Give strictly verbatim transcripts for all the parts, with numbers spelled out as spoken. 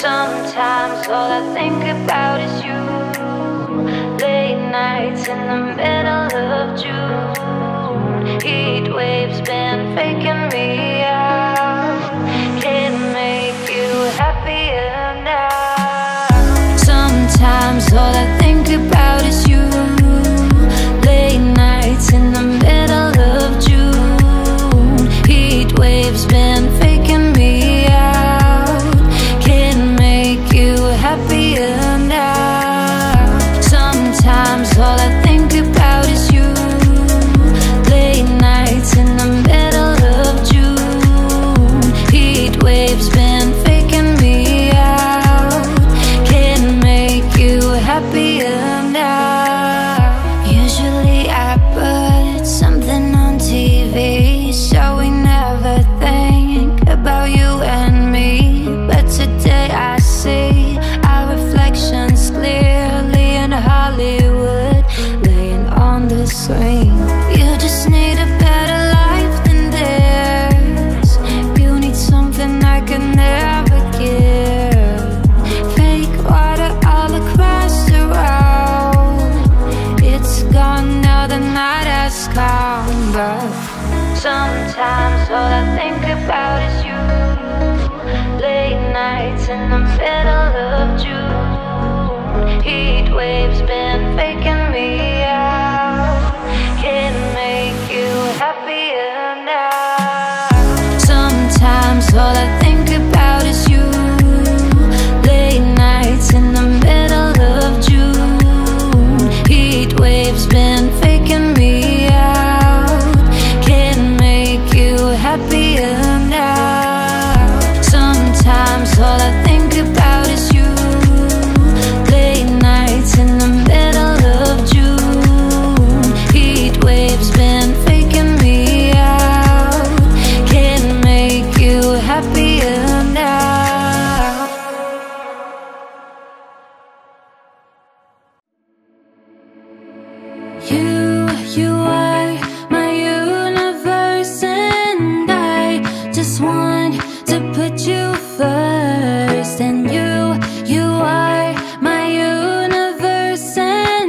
sometimes all I think about is you. Late nights in the middle of June, heat waves been faking me out. Can't make you happier now. Sometimes all I think about is you. Late nights in the middle of June, heat waves been faking me out. All I think about is you. Late nights in the middle of June, heat waves been faking me out. Can't make you happier now. Usually I put something on T V, so we never think about you and me. But today I see our reflections clearly in Hollywood, swing. You just need a better life than theirs. You need something I could never give. Fake water all across the road, it's gone now, the night has come. But sometimes all I think about is you. Late nights in the middle of June, heat waves been faking me out. Can't make you happier now. Sometimes all I think about is you. Late nights in the middle of June, heat waves been faking me out. Can't make you happier now. Sometimes all I think about is you. Late nights in the middle of June, waves been faking me out. Can't make you happier now. You, you are my universe, and I just want to put you first. And you, you are my universe, and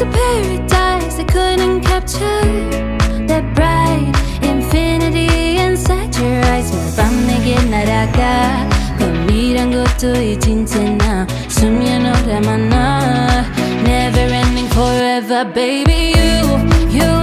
a paradise I couldn't capture, that bright infinity inside your eyes. 몇 밤 내게 날아가 꿈이란 것도 잊은 채 나 숨이 오래만 나. Never ending forever baby. You, you are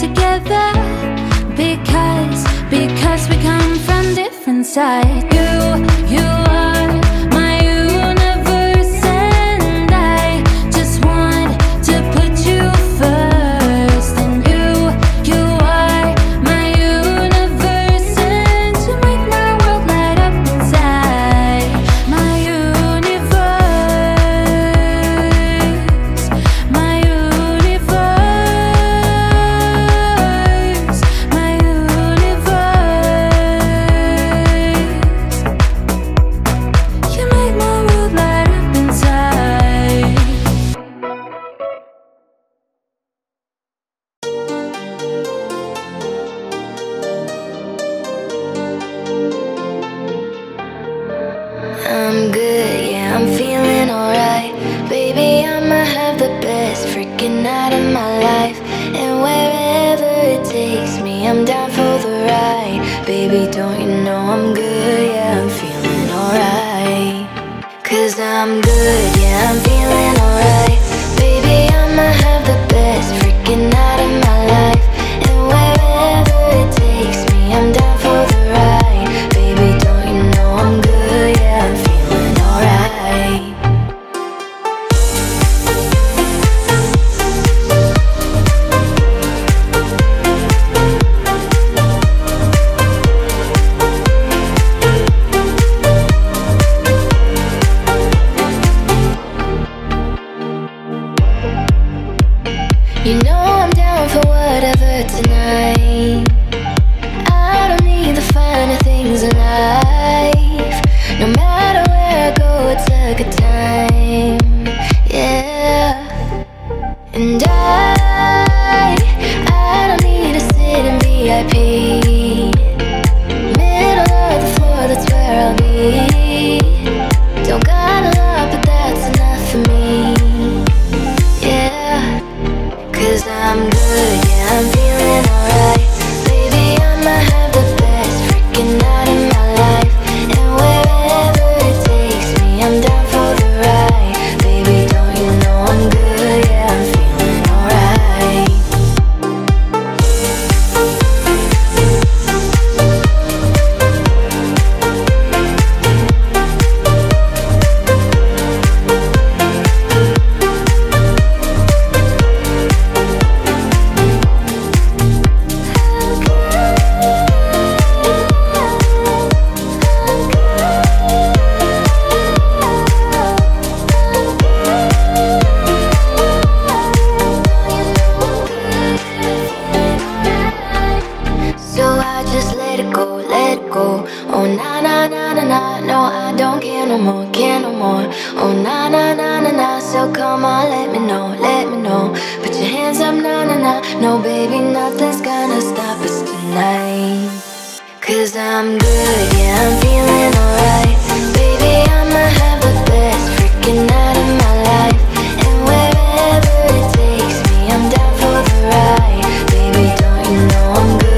together, because, because we come from different sides. You, you are my universe, and I just want to put you first. And you, you are my universe, and you make my world light up inside. My universe, my universe, I'm down for the ride. Baby, don't you know I'm good? Yeah, I'm feeling na na, no I don't care no more, care no more. Oh na na na na na, so come on, let me know, let me know. Put your hands up, na na na, no baby, nothing's gonna stop us tonight. 'Cause I'm good, yeah I'm feeling alright. Baby I'ma have the best freaking night of my life. And wherever it takes me, I'm down for the ride. Baby don't you know I'm good.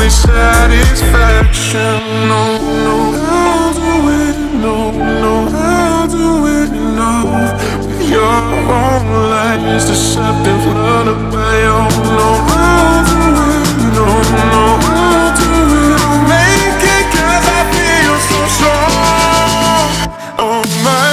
always satisfaction. No, no, I'll do it. No, no, I'll do it enough. With your own lies, deceptive lullaby. Oh, no, I'll do it. No, no, I'll do it. I'll make it 'cause I feel so strong. Oh my.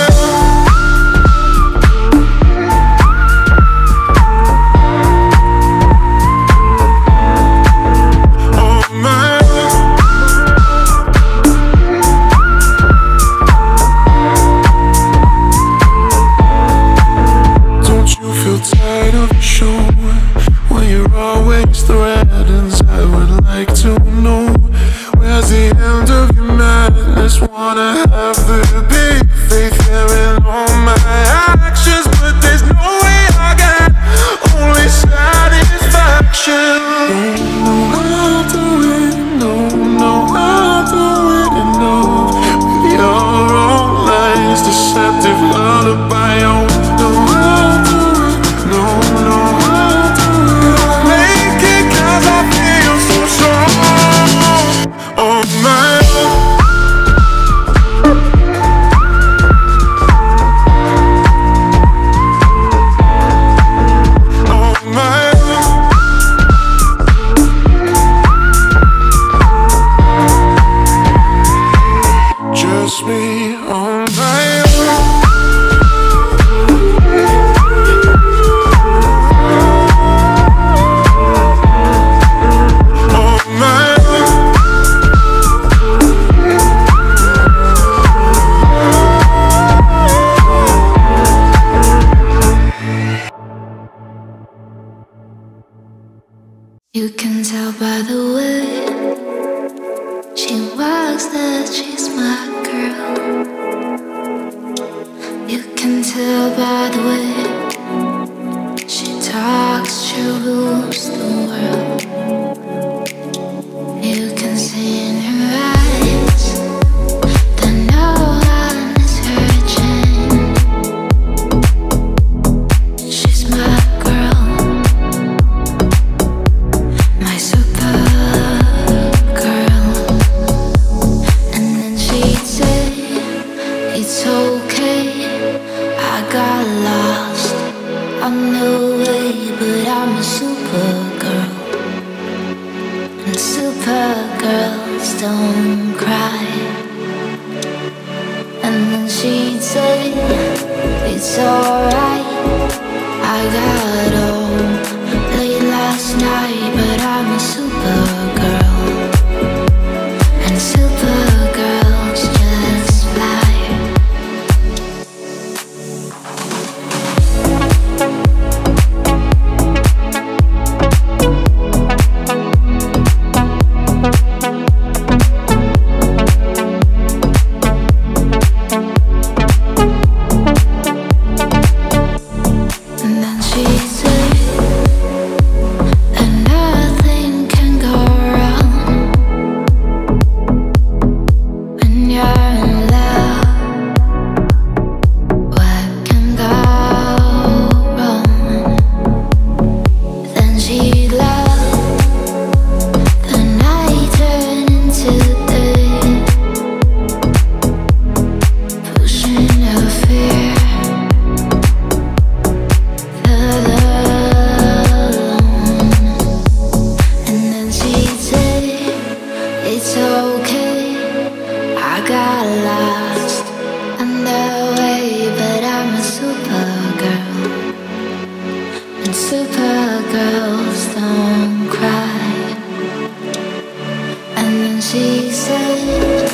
She's selling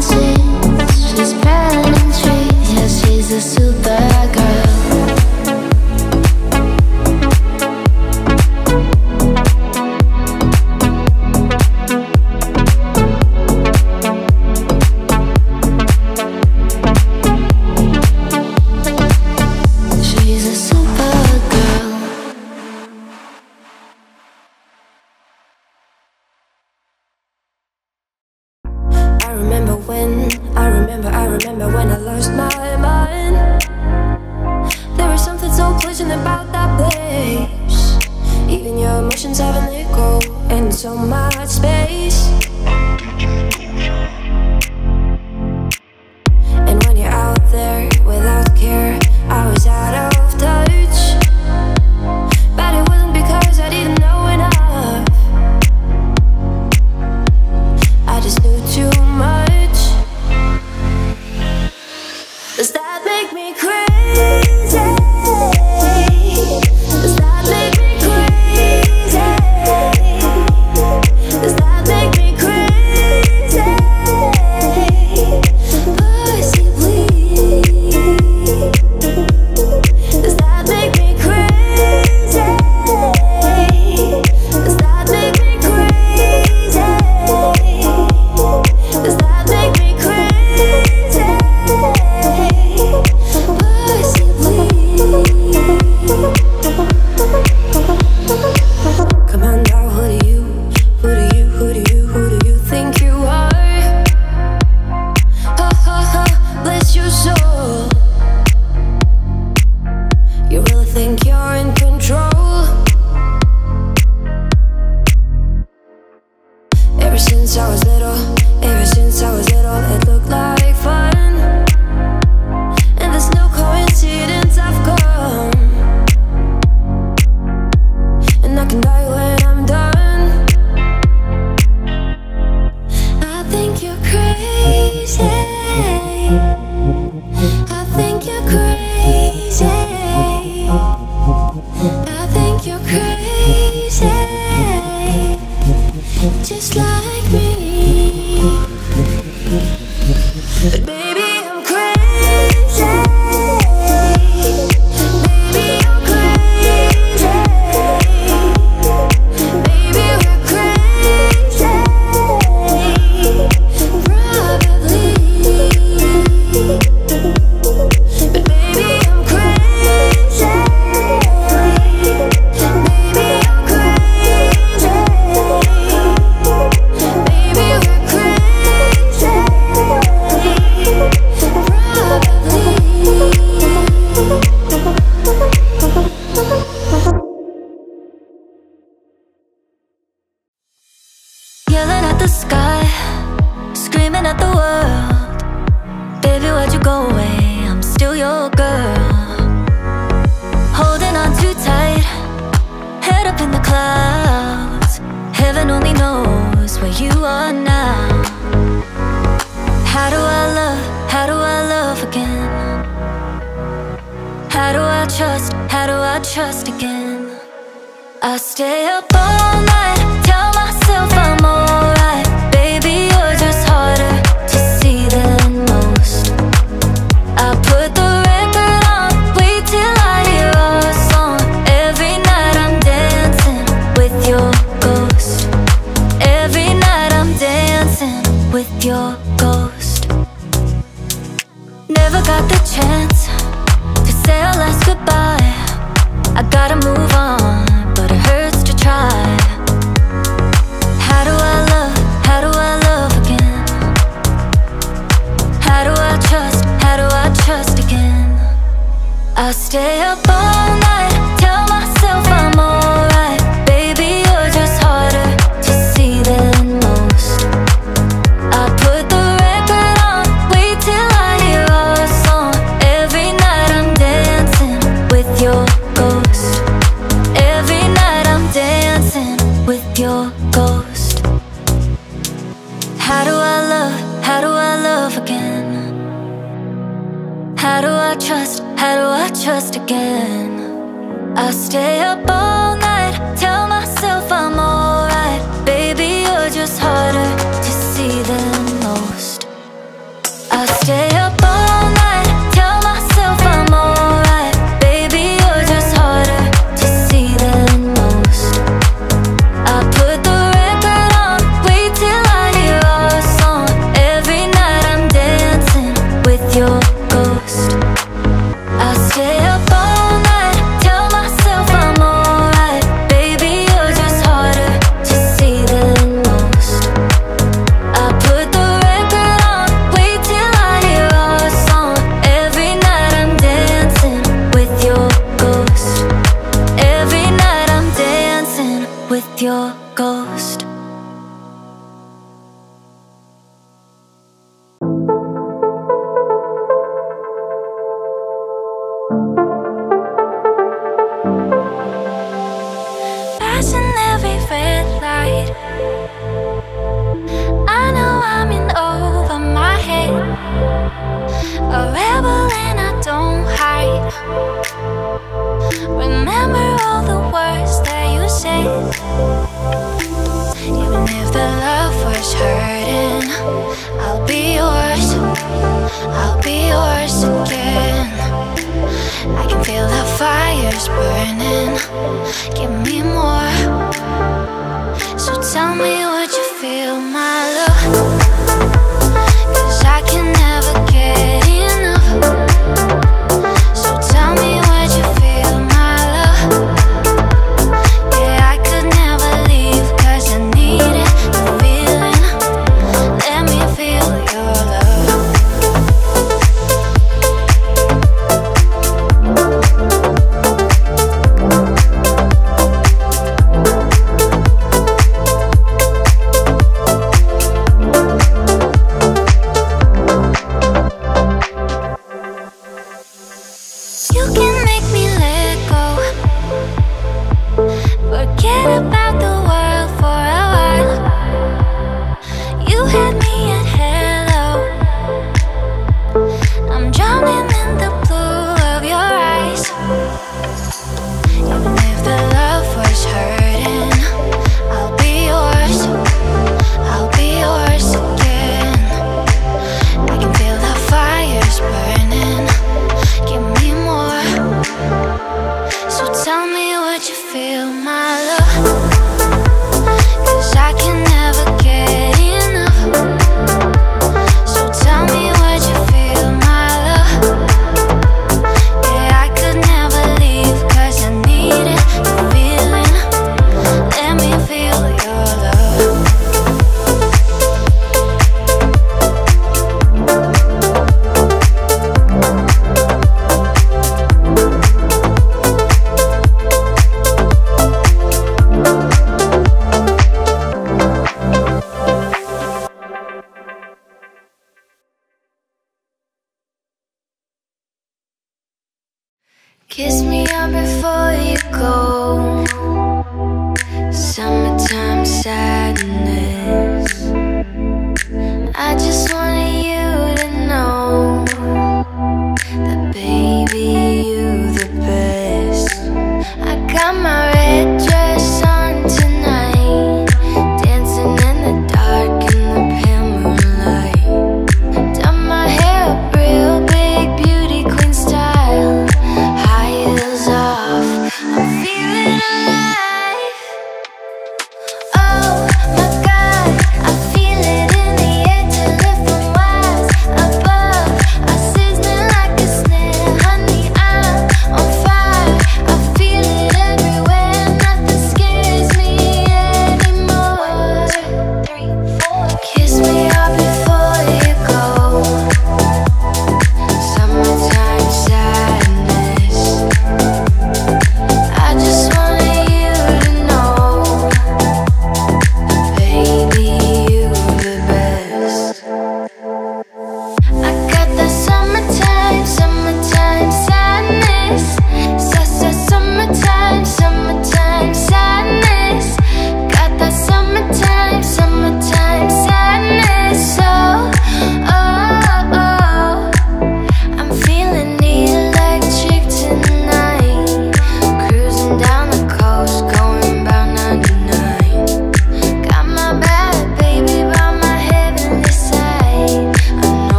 trees, she's selling trees. Yeah, she's a super remember when, I remember, I remember when I lost my mind. There was something so pleasant about that place. Even your emotions have an echo and so much space. And when you're out there without care, I was out of touch. But it wasn't because I didn't know enough. I just knew too much. Does that make me crazy? Does that make me crazy? Does that make me crazy? Pussy, please. Does that make me crazy? Does that make me crazy? Does that make me crazy? Pussy, please. Come on now, who do you, who do you, who do you, who do you think you are? Ha ha ha, bless your soul. You really think you're in control? Ever since I was little, ever since I was little, it looked like fun. And there's no coincidence I've come. And I can die when I'm done. I think you're crazy. I think you're crazy. I think you're crazy. Just like me. But baby, I'm crazy. Baby, I'm crazy. Baby, we're crazy. Probably. But baby, I'm crazy. Baby, I'm crazy. Baby, we're crazy. Probably. Yelling at the sky, screaming at the world. Baby, why'd you go away? I'm still your girl. Holding on too tight, head up in the clouds. Heaven only knows where you are now. How do I love? How do I love again? How do I trust? How do I trust again? I stay up all night, tell myself I'm alright. Baby, you're just harder to see than most. I put the record on, wait till I hear our song. Every night I'm dancing with your ghost. Every night I'm dancing with your ghost. Never got the chance to say our last goodbye. I gotta move on, but it hurts to try. How do I love? How do I love again? How do I trust? How do I trust again? I stay up all night, tell myself I'm alright. Baby, you're just harder to see than most. I put the record on, wait till I hear our song. Every night I'm dancing with your ghost. Every night I'm dancing with your ghost. How do I love? How do I love again? How do I trust? How do I trust again? I stay up all night, tell myself I'm alright. Baby, you're just harder to see than most. I stay up all night, tell myself I'm alright. Baby, you're just harder to see than most. I put the record on, wait till I hear our song. Every night I'm dancing with your ghost. I stay up all night, tell myself I'm alright. I'll be yours again. I can feel the fires burning. Give me more. So tell me what you feel, my love. 'Cause I can never get enough.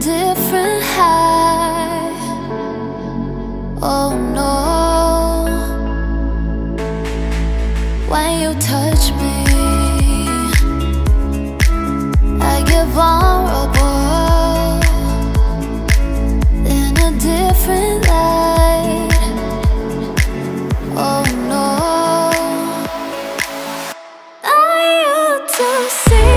Different high. Oh no. you touch me, I get vulnerable in a different light. Oh no, I ought to see.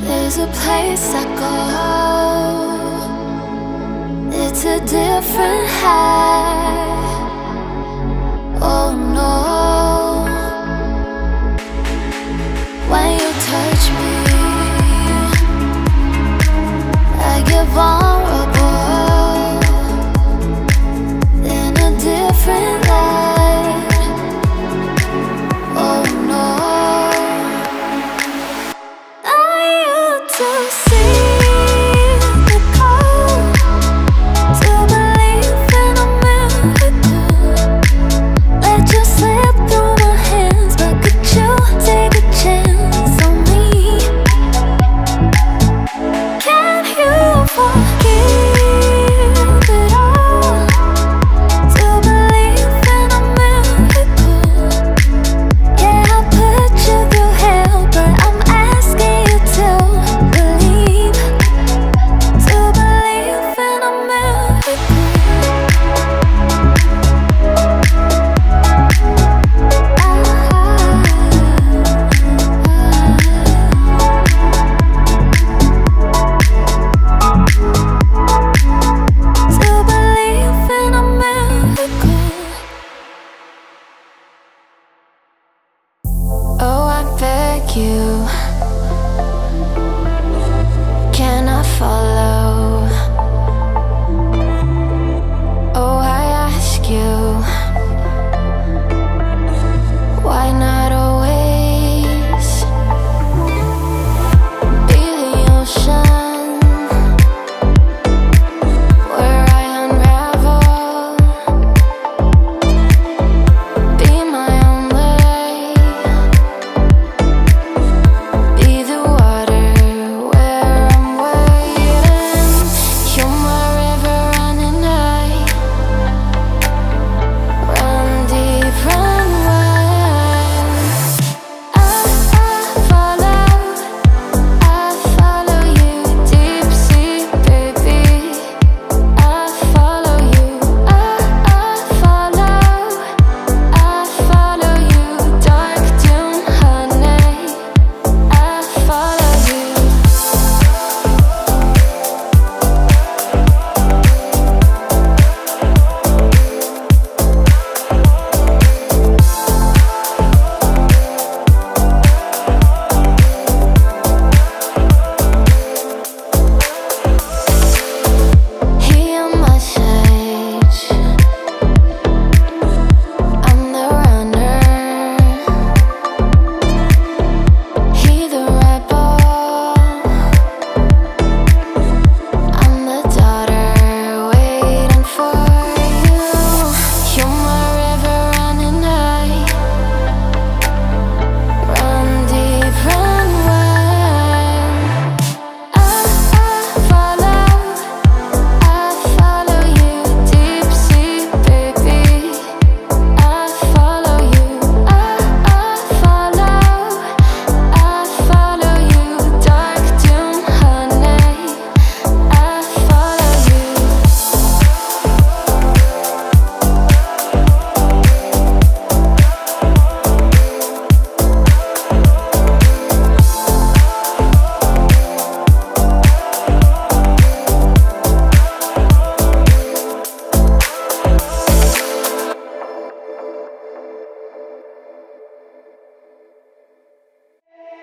There's a place I go, it's a different high. Oh no, when you touch me, I get vulnerable in a different light. See the call to believe in a man.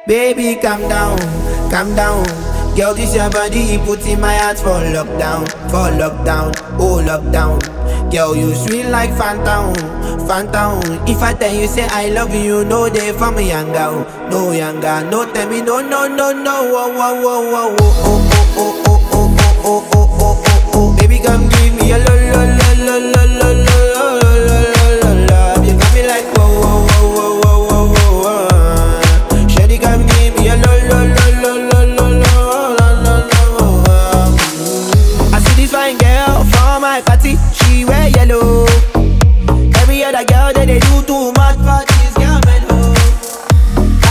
Baby, calm down, calm down. Girl, this your body putting my heart for lockdown, for lockdown, oh lockdown. Girl, you sweet like phantom, phantom. If I tell you say I love you, no day for me younger, no younger, no tell me no no no no. Oh oh oh oh oh oh oh oh oh oh oh oh oh oh. Baby, come give me a love, love, love, love, love, love, love, love, love. You got me like oh oh oh oh oh oh oh. Shawty, come give me a love, love, love, love. Yellow. Every other girl that they do too much for this girl mellow.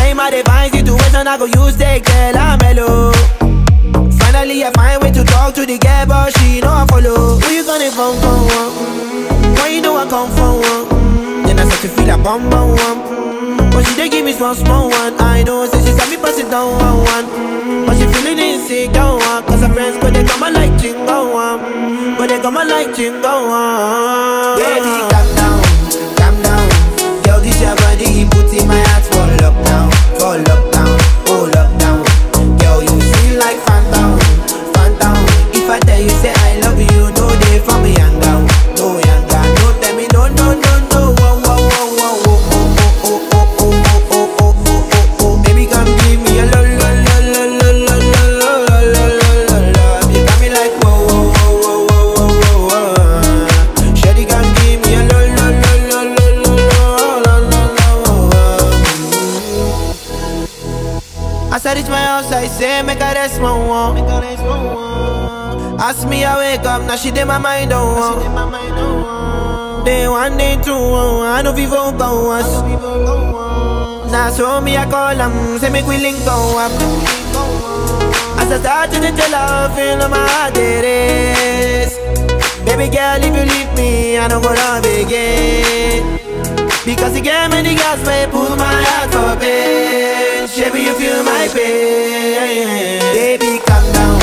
I'm at a fine situation, I go use the girl I'm mellow. Finally I find way to talk to the girl, but she know I follow. Who you gonna phone for? Mm-hmm. Why you know I come for one? Mm-hmm. Then I start to feel a bum bum one. Mm-hmm. But she dey give me small small one. I know, say she saw me pass it down one one. Mm-hmm. But she feeling insecure, cause her friends go they come and like jingle one. Mm-hmm. But they got my life to go on. Baby, calm down, calm down. Girl, this your body put in my heart for lockdown, for lockdown, oh lockdown. Girl, you feel like phantom, phantom. If I tell you say I love you, no day for me younger, no younger, no tell me no no no no. Whoa whoa whoa whoa whoa oh oh oh oh oh oh oh oh oh. Baby, come give me a love, love, love, love, love, love, love, love, love. You got me like whoa whoa whoa. As I reach my house, I say, make her rest my one. Ask me, I wake up, now she did my mind on one. Day one, day two, I know people go once. Now so me, I call them, say make we link go up. As I start to get your love, feel on my heart it is. Baby girl, if you leave me, I don't go love again. Because you gave me the gas, may pull my heart up it. Baby, you feel my pain. Baby, calm down,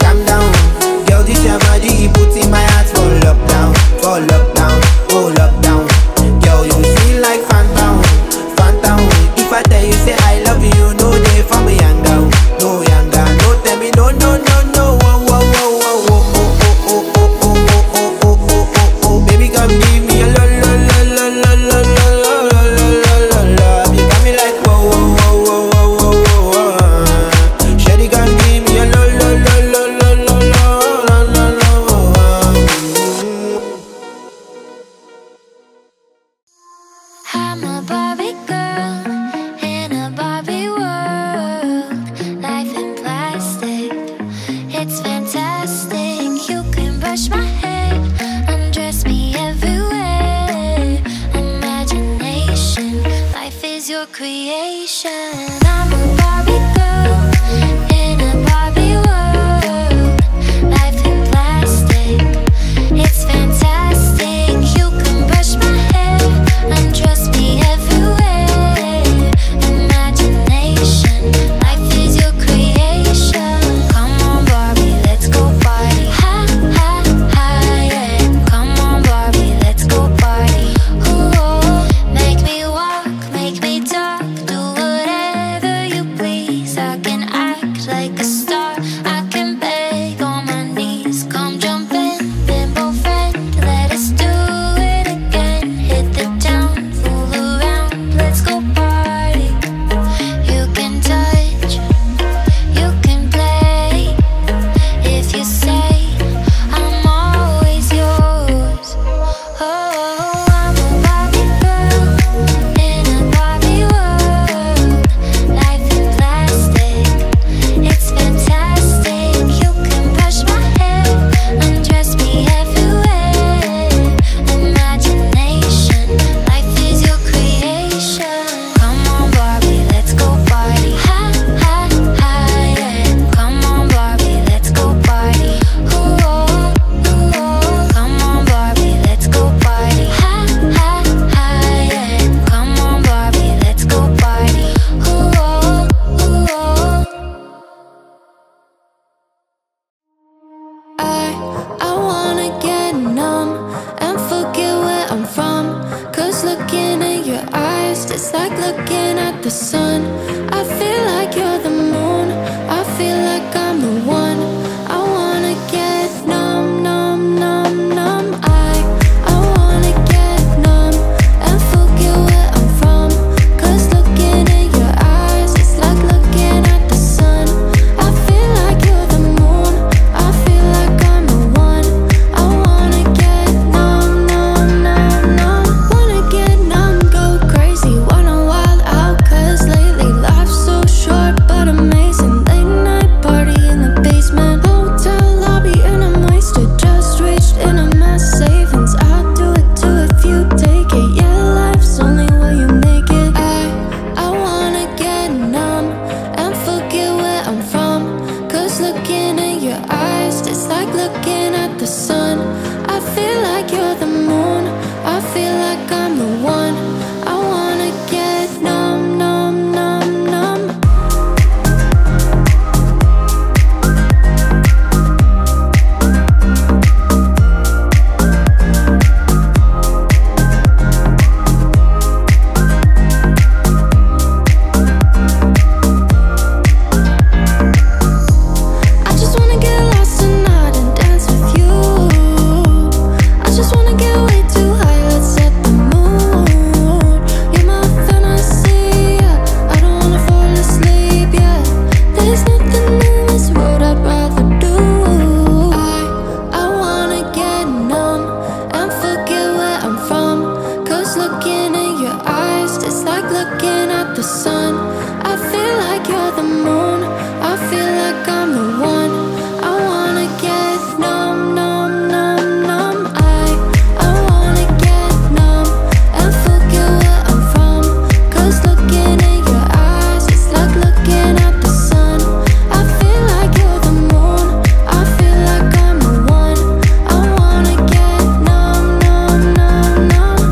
calm down. Girl, this your body put in my heart for lockdown, for lockdown, oh lockdown. Girl, you feel like phantom, phantom. If I tell you say I love you, no day for me younger, no younger, no tell me no no no no. Whoa whoa whoa whoa whoa oh oh oh oh oh oh oh oh oh. Baby, come give me a love, love, love, love, love, love, love, love, love. You got me like whoa whoa. Looking at your eyes, it's like looking at the sun. I feel like like I'm the one. I wanna get numb, numb, numb, numb. I just wanna get lost tonight and dance with you. I just wanna get way too high. The sun, I feel like you're the moon. I feel like I'm the one. I wanna get numb, numb, numb, numb. I, I wanna get numb and forget where I'm from. Cause looking at your eyes, it's like looking at the sun. I feel like you're the moon. I feel like I'm the one. I wanna get numb, numb, numb, numb.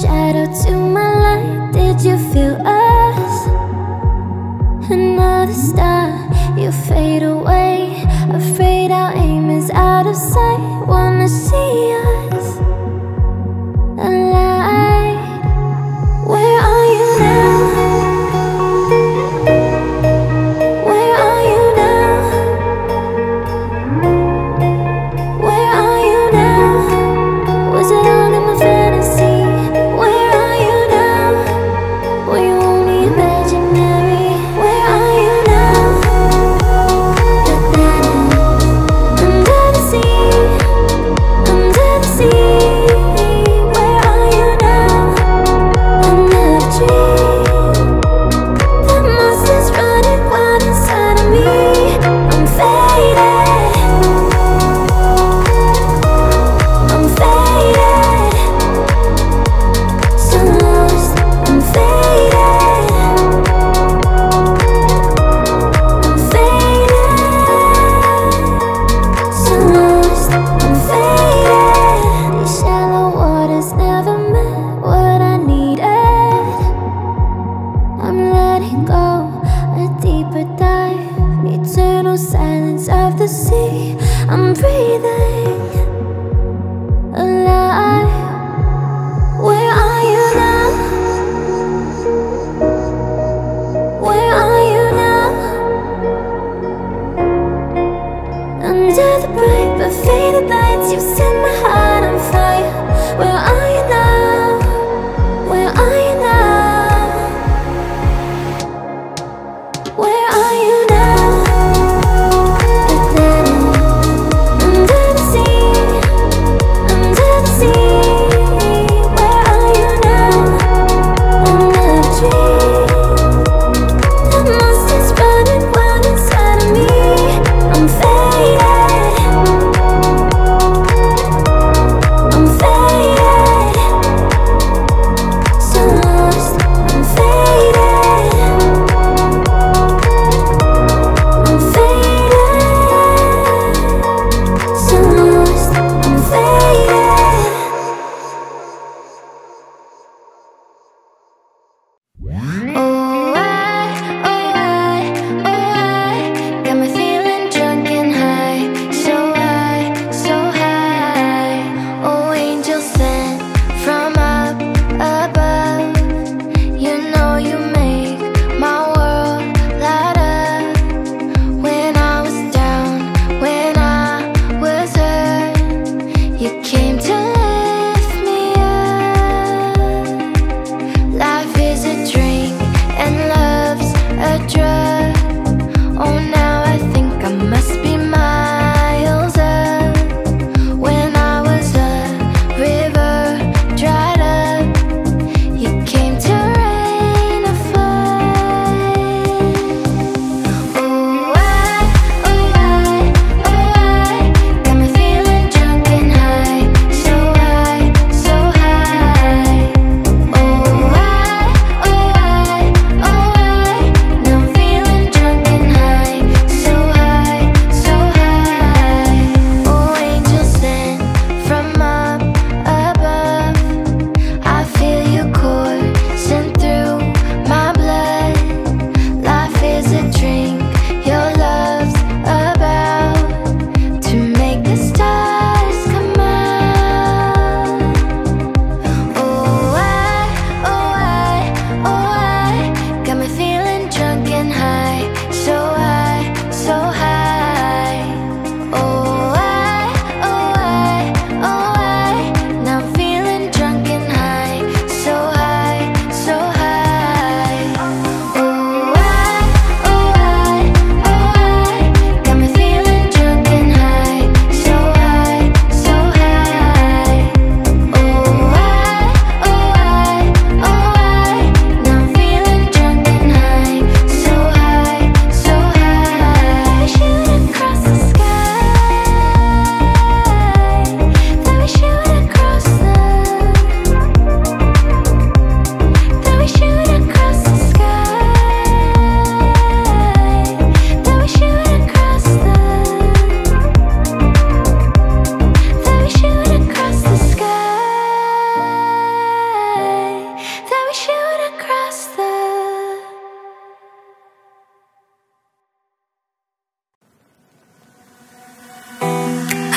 Shadow to my light, did you feel us? Another star, you fade away. Afraid our aim is out of sight. Wanna see us alive. Where are you now? Where are you now? Where are you now? Was it all in my fantasy?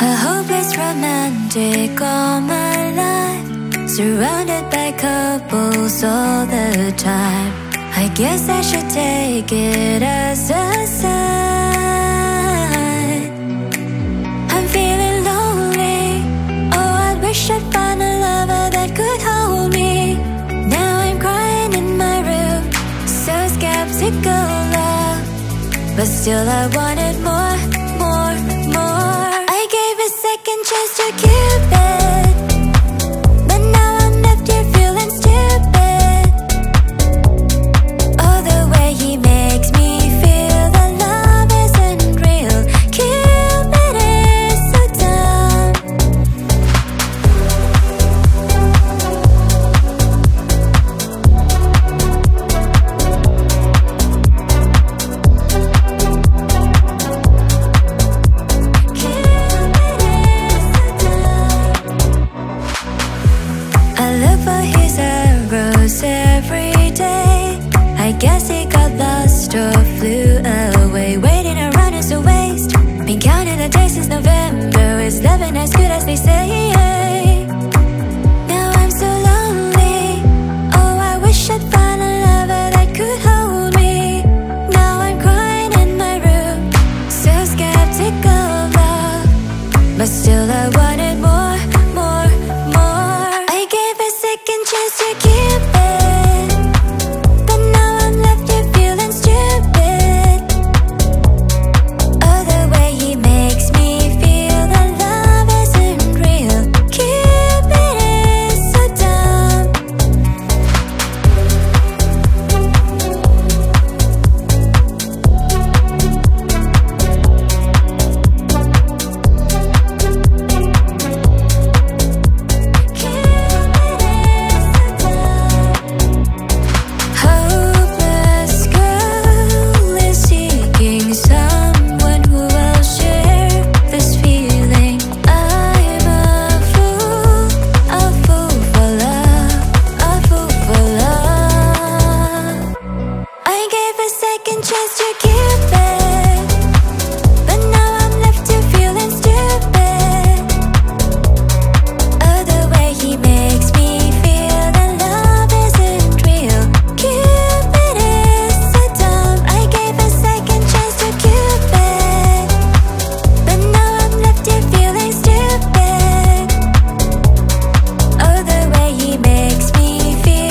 A hopeless romantic all my life, surrounded by couples all the time. I guess I should take it as a sign. I'm feeling lonely. Oh, I wish I'd find a lover that could hold me. Now I'm crying in my room, so skeptical love, but still I wanted more, more, more. I gave a second chance to Cupid, but now I'm left here feeling stupid. Oh, the way he makes me feel that love isn't real. Cupid is so dumb. I look for his arrows every day. I guess he got lost or flew away. Waiting around is a waste. Been counting the days since November. Is loving as good as they say? Now I'm so lonely. Oh, I wish I'd find a lover that could hold me. Now I'm crying in my room, so skeptical of love, but still I wanted more, more, more. I gave a second chance to Cupid, but now I'm left here feeling stupid. Oh, the way he makes me feel that love isn't real. Cupid is so dumb. Cupid is so dumb. Hopeless girl is seeking someone who will share this feeling. I'm a fool, a fool for love, a fool for love. I gave a second chance to Cupid, but now I'm left here feeling stupid. Oh, the way he makes me feel that love isn't real. Cupid is so dumb. I gave a second chance to Cupid, but now I'm left here feeling stupid. Oh, the way he makes me feel that love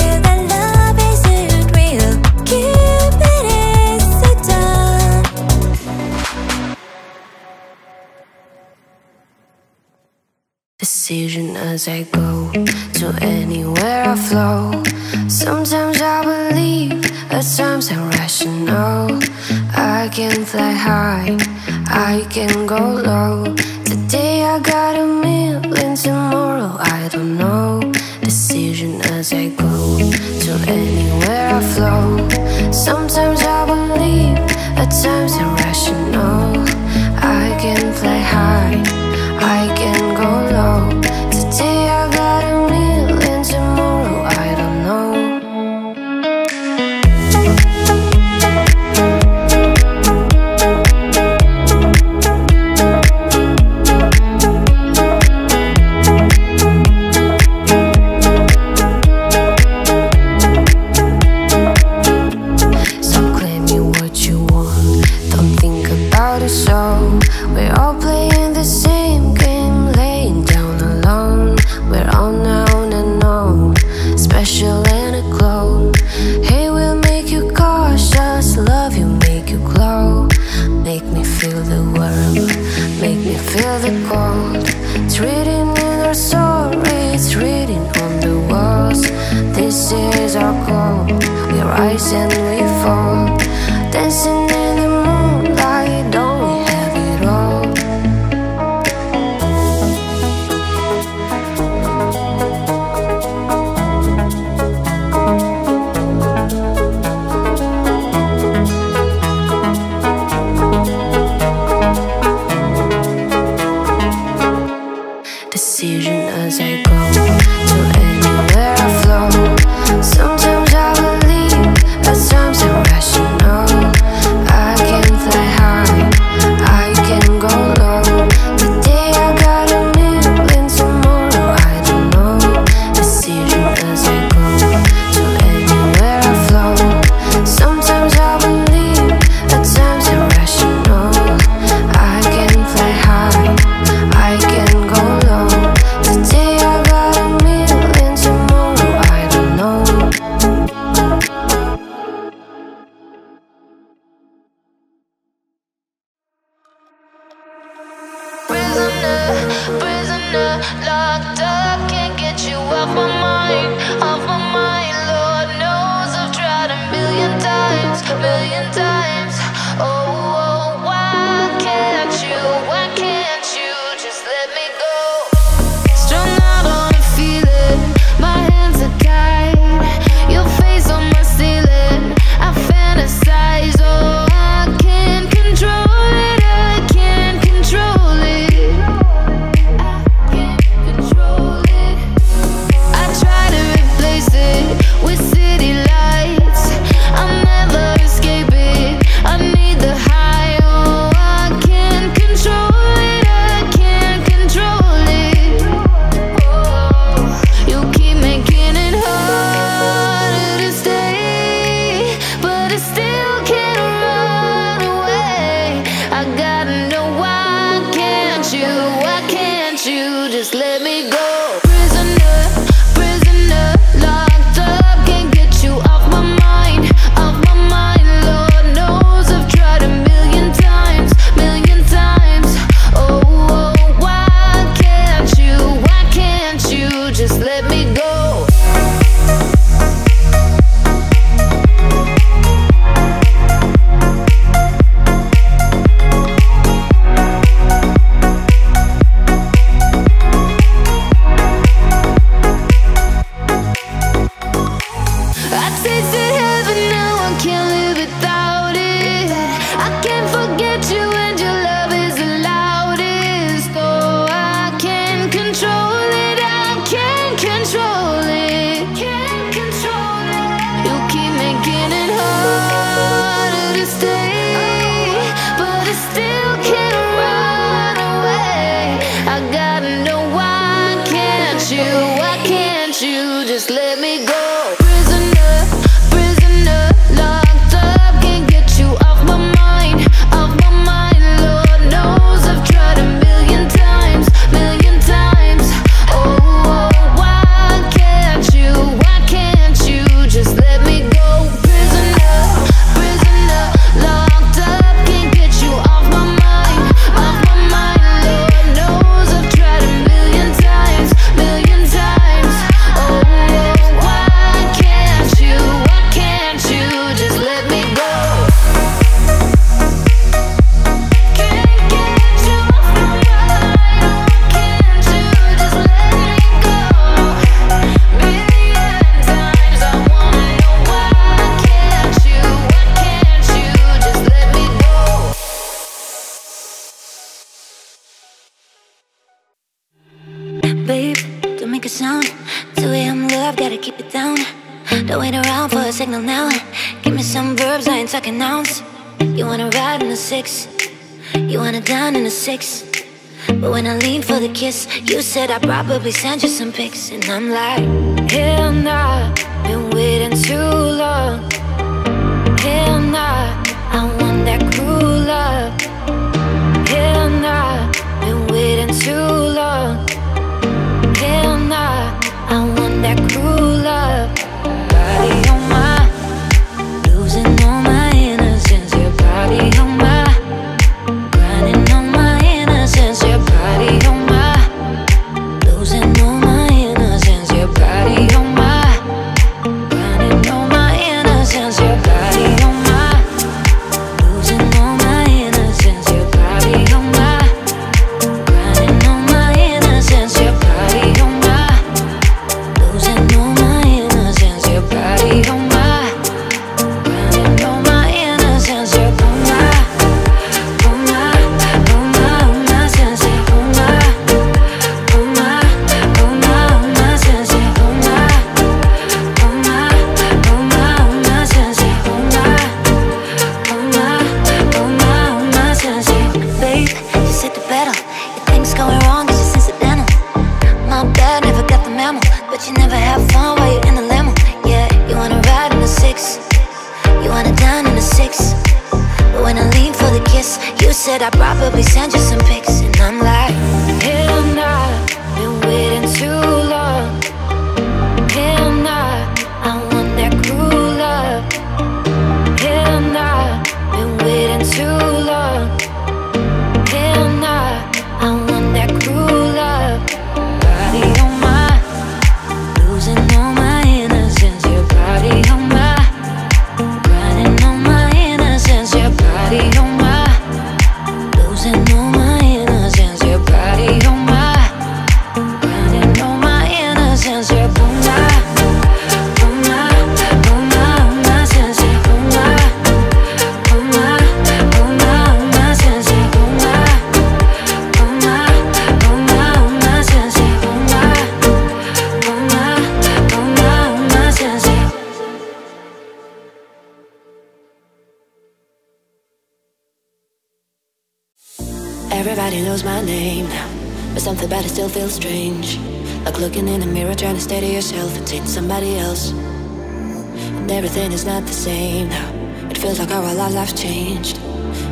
isn't real. Cupid is so dumb. Decision as I go, to anywhere I flow. Sometimes I believe, at times I'm rational. I can fly high, I can go low. Today I got a million, tomorrow I don't know. Decision as I go, to anywhere I flow. Sometimes I believe, at times I'm rational. I can fly high, I can go low. Today I got a million, tomorrow I don't know. So claim me what you want, don't think about it so. We're all playing the same game, laying down alone. We're all known and known, special and a clone. Hey, will make you cautious, love you make you glow. Make me feel the warmth, make me feel the cold. It's written in our story, it's written on the walls. This is our goal, we rise and we fall. Dancing in the moonlight, don't we have it all? you just let me go. Prisoner, prisoner, locked up, can't get you off my mind, off my mind. Lord knows I've tried a million times, million times. Oh, oh, why can't you, why can't you just let me go? Just let me go. Prisoner, prisoner, locked up, can't get you off my mind, off my mind. Lord knows I've tried a million times, million times. Oh, oh, why can't you, why can't you just let me go? Prisoner, prisoner, locked up, can't get you off my mind, off my mind. Lord knows I've tried a million times, million times. Oh, babe, don't make a sound. Two A M love, gotta keep it down. Don't wait around for a signal now. Give me some verbs, I ain't talking nouns. You wanna ride in a six, you wanna dine in a six. But when I lean for the kiss, you said I probably sent you some pics. And I'm like, hell nah, been waiting too long. Hell nah, I want that cruel love. Hell nah, been waiting too long. Hell nah, I want that cruel love. Body on my, losing all my innocence. Your body on my, grinding on my innocence. Your body on my, losing all my innocence. Your body on my, grinding on my innocence. Your body on my, losing all my innocence. Your body on my, grinding on my innocence. Your I probably sent you some pics, and I'm like, hell nah, been waiting too long. Hell nah, I want that cruel love. Hell nah, been waiting too long. Hell nah, I want that cruel love. Body on my, losing all my innocence. Your body on my, grinding on my innocence. Your body on my. Everybody knows my name now, but something about it still feels strange. Like looking in the mirror, trying to stay to yourself and take to somebody else. And everything is not the same now. It feels like our lives have changed.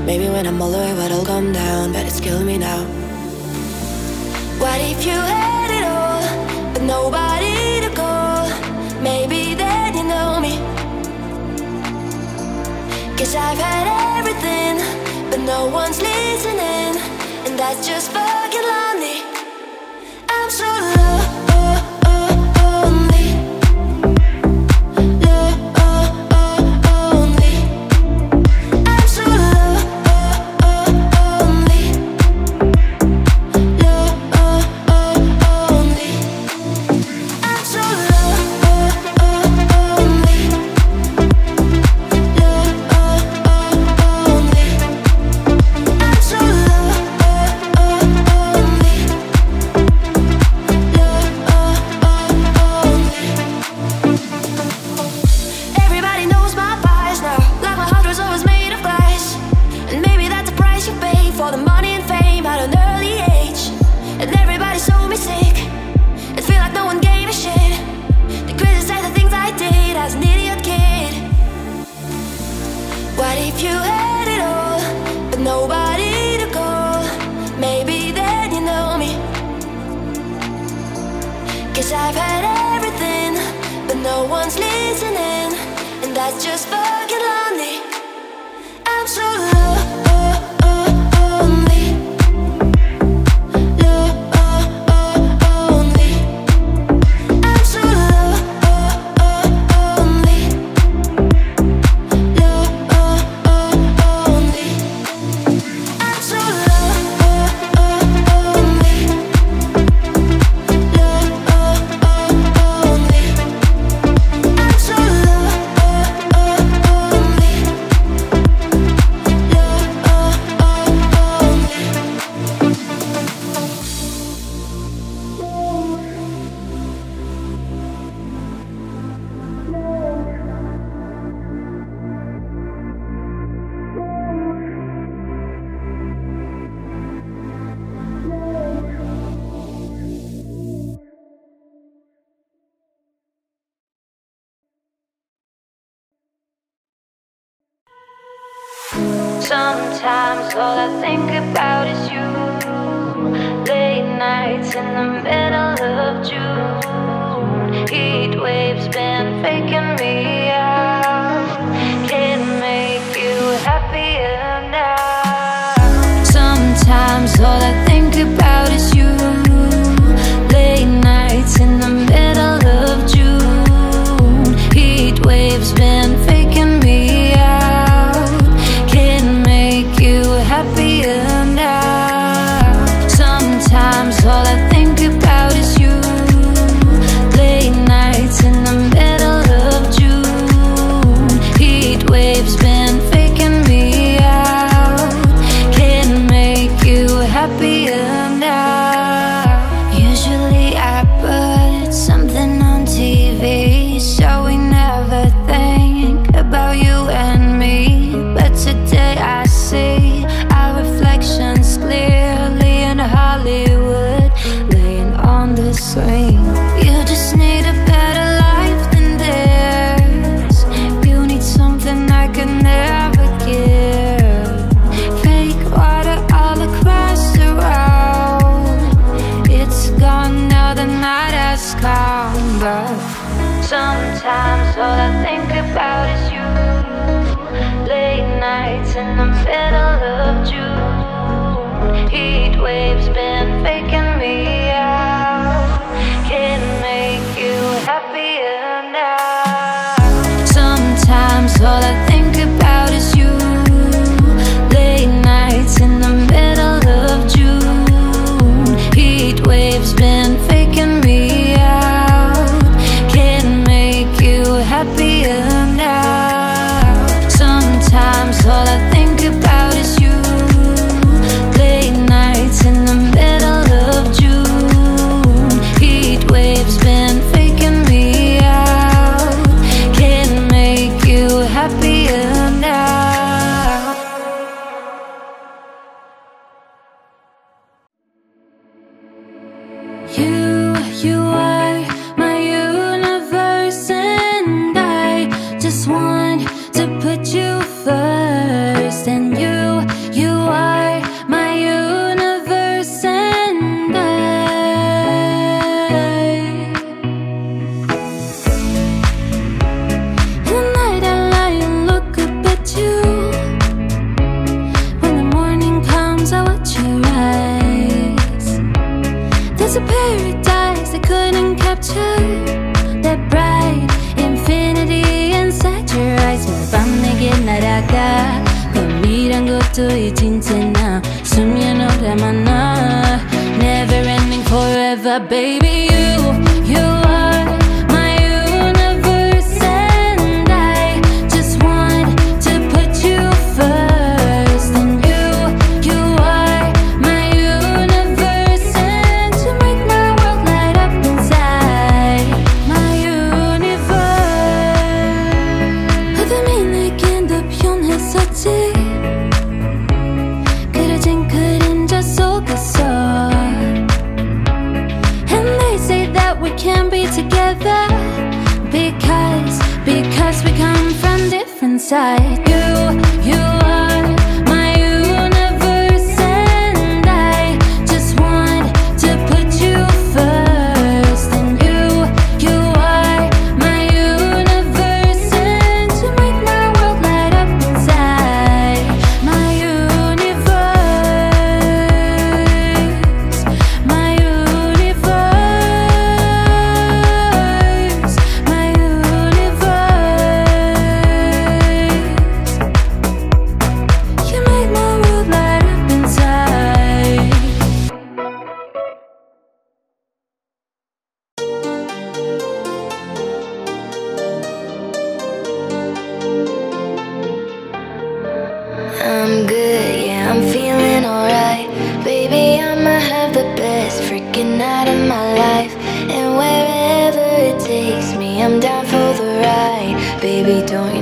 Maybe when I'm older, it'll come down, but it's killing me now. What if I've had everything, but no one's listening, and that's just fucking lonely. I'm so low. I've had everything, but no one's listening, and that's just fucking lonely. I'm so low. Sometimes all I think about is you. Late nights in the middle of June. Heat waves been faking me out. Can't make you happier now. Sometimes all I think about is you. Late nights in the middle of June. Heat waves been faking me out. All I think about is you. Late nights in the middle of June. Heat waves been faking me out. Can't make you happier now. Usually I put something on T V, so we never think about you and me. But today I see our reflections clearly in Hollywood, swing. You just need a better life than theirs. You need something I could never give. Fake water all across the road. It's gone now, the night has come. But sometimes all I think about is you. Late nights in the middle of June. Heat waves been faking me out. Can't make you happier now. Sometimes all I think about is you. Late nights in the middle of June. Heat waves been faking me out. Can't make you happier now. Sometimes all I think about is you. Late nights in the middle of June. Waves been faking me out. Can't make you happier now. You, you are my universe, and I just want to put you first. And you, you are my universe, and I 거미란 것도 이진짜 나 숨이 노래만 나 Never ending forever baby you you are my universe and I just want to put you first and you you are my universe and you make my world light up inside my universe 어둠이 내겐 더 변했었지 그려진 그림자 속에서 We can be together because because we come from different sides. You you are my universe and I just want to put you first. And you you are my universe and you make my world light up inside my universe.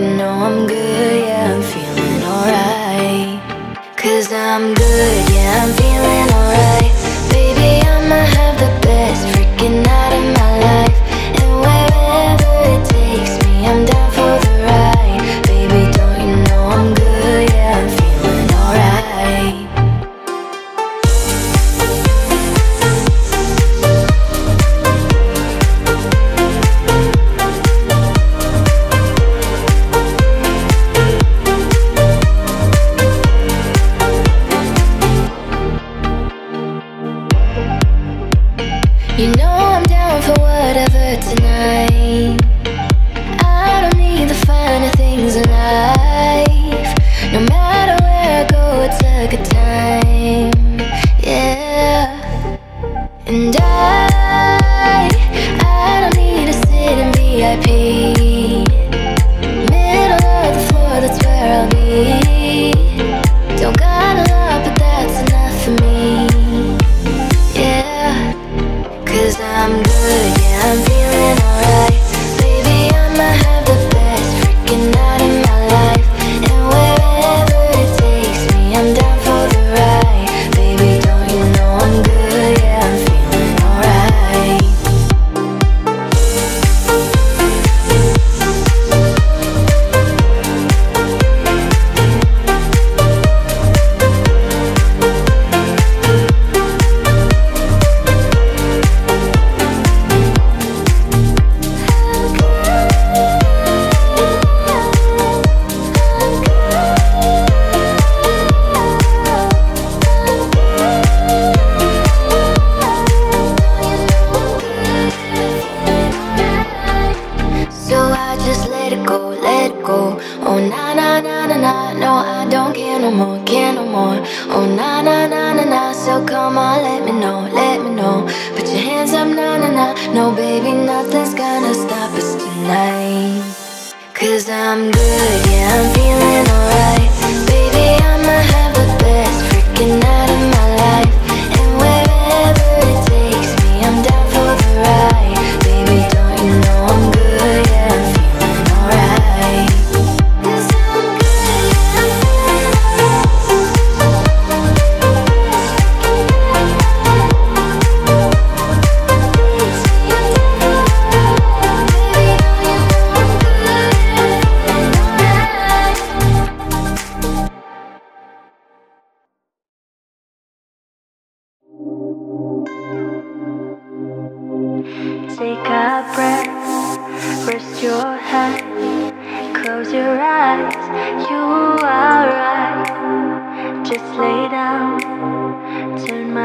My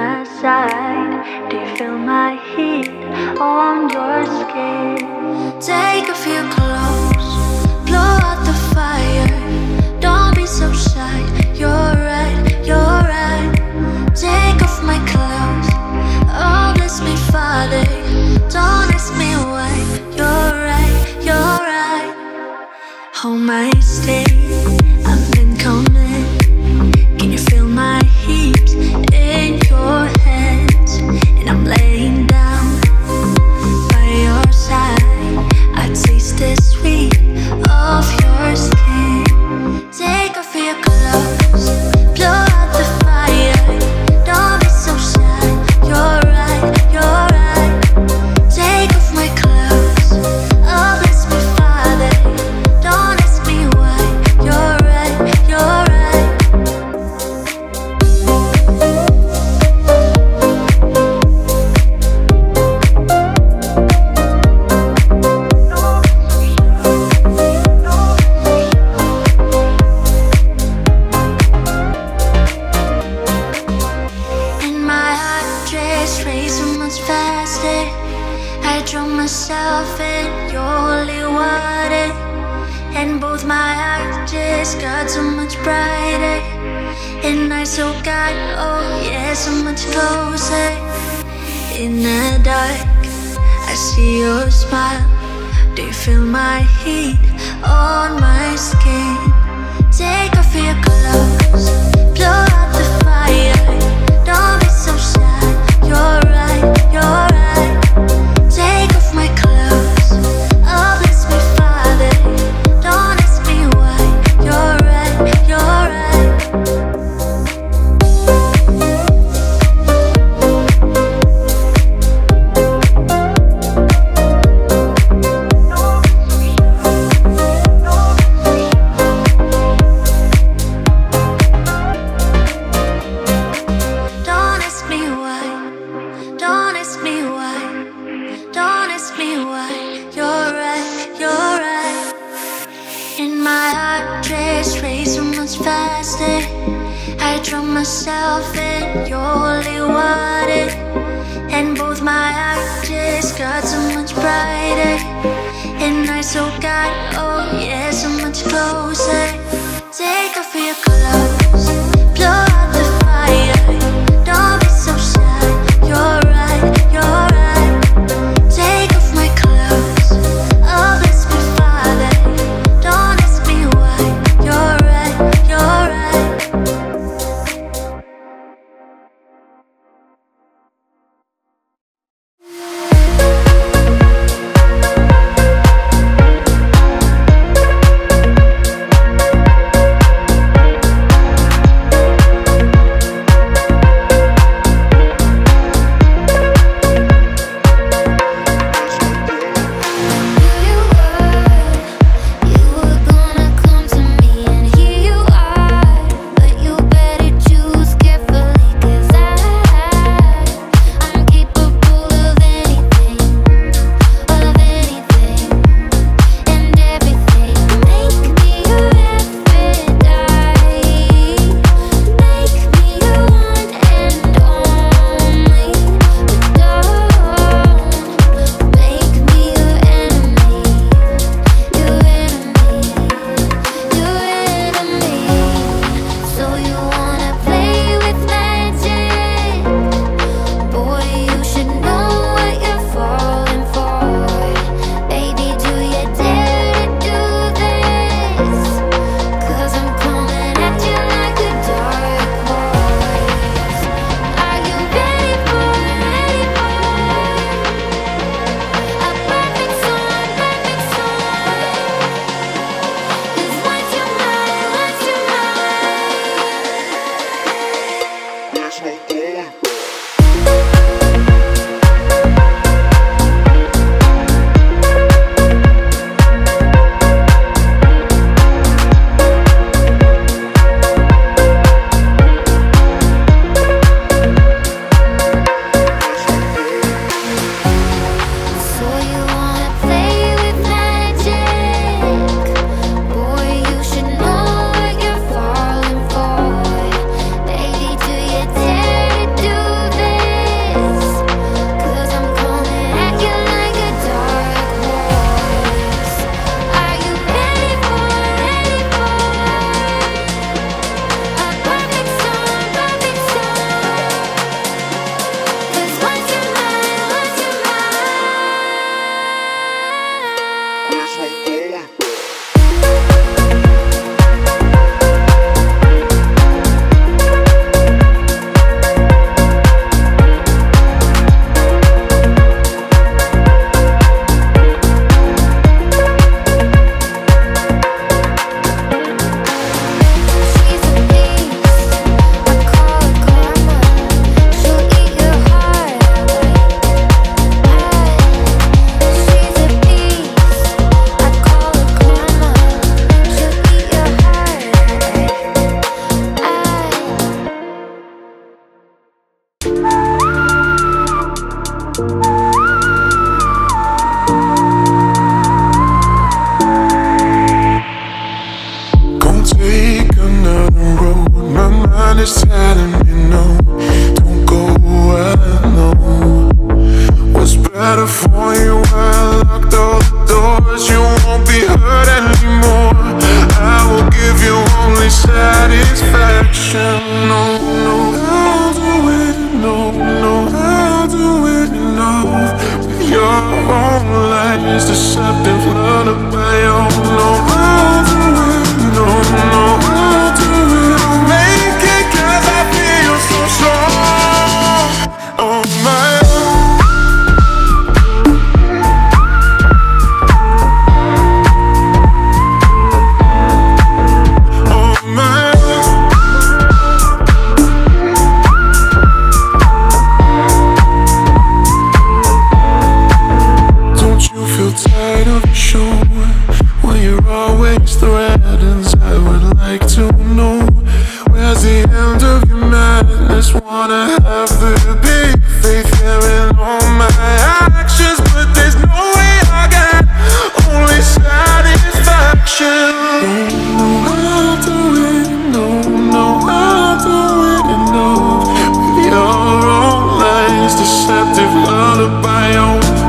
deceptive lullaby. Oh,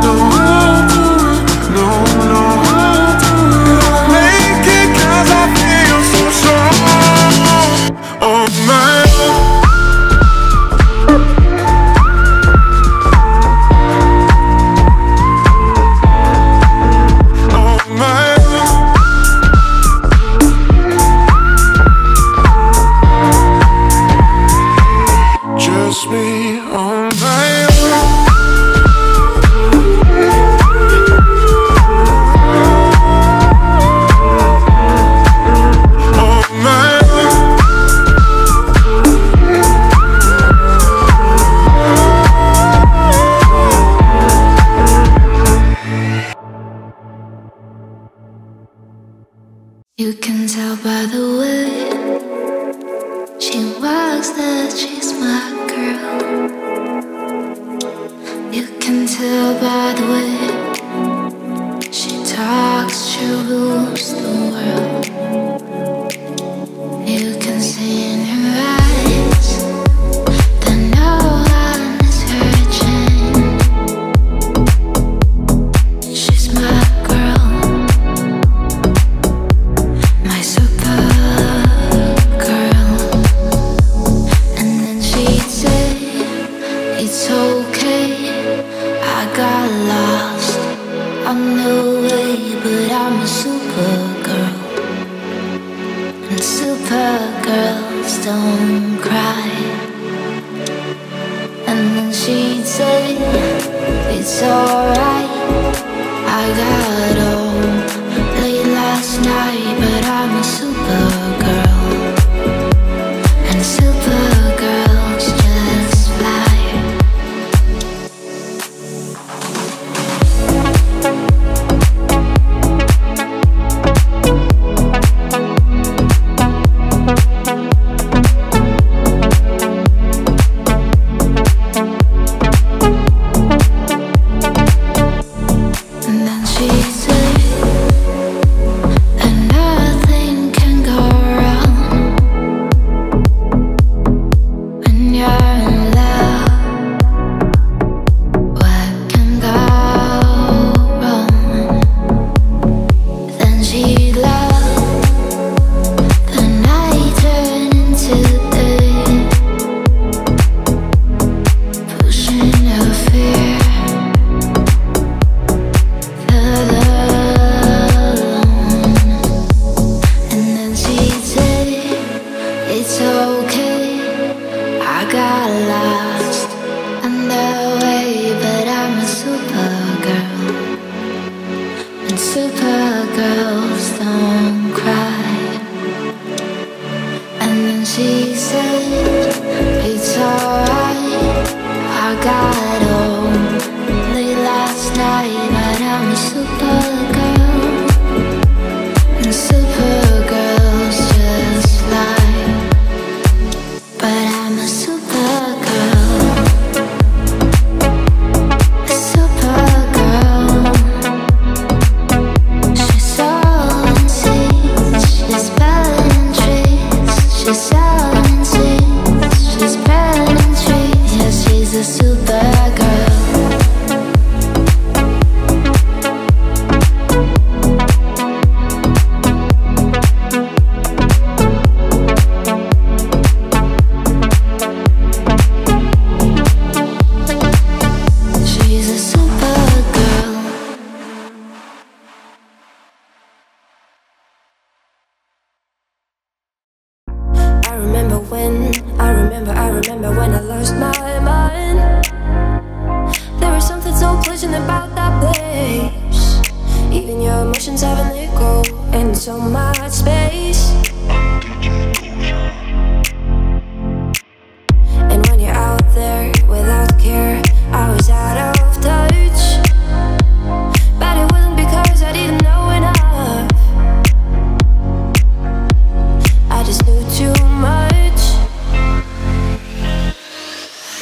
no, no, no, make it, cause I feel so strong on my own. On my own. Just me on my own. On my own. You can tell by the way she walks that she's my girl. You can tell by the way she talks, she rules the world. You can see in her eyes that no one is her chain. She's my girl, my super girl. And then she'd say, it's okay, I got lost, I'm no way, but I'm a super girl. And super girls don't cry. And then she'd say, it's alright, I got home late last night, but I'm a super girl. And super girls just fly.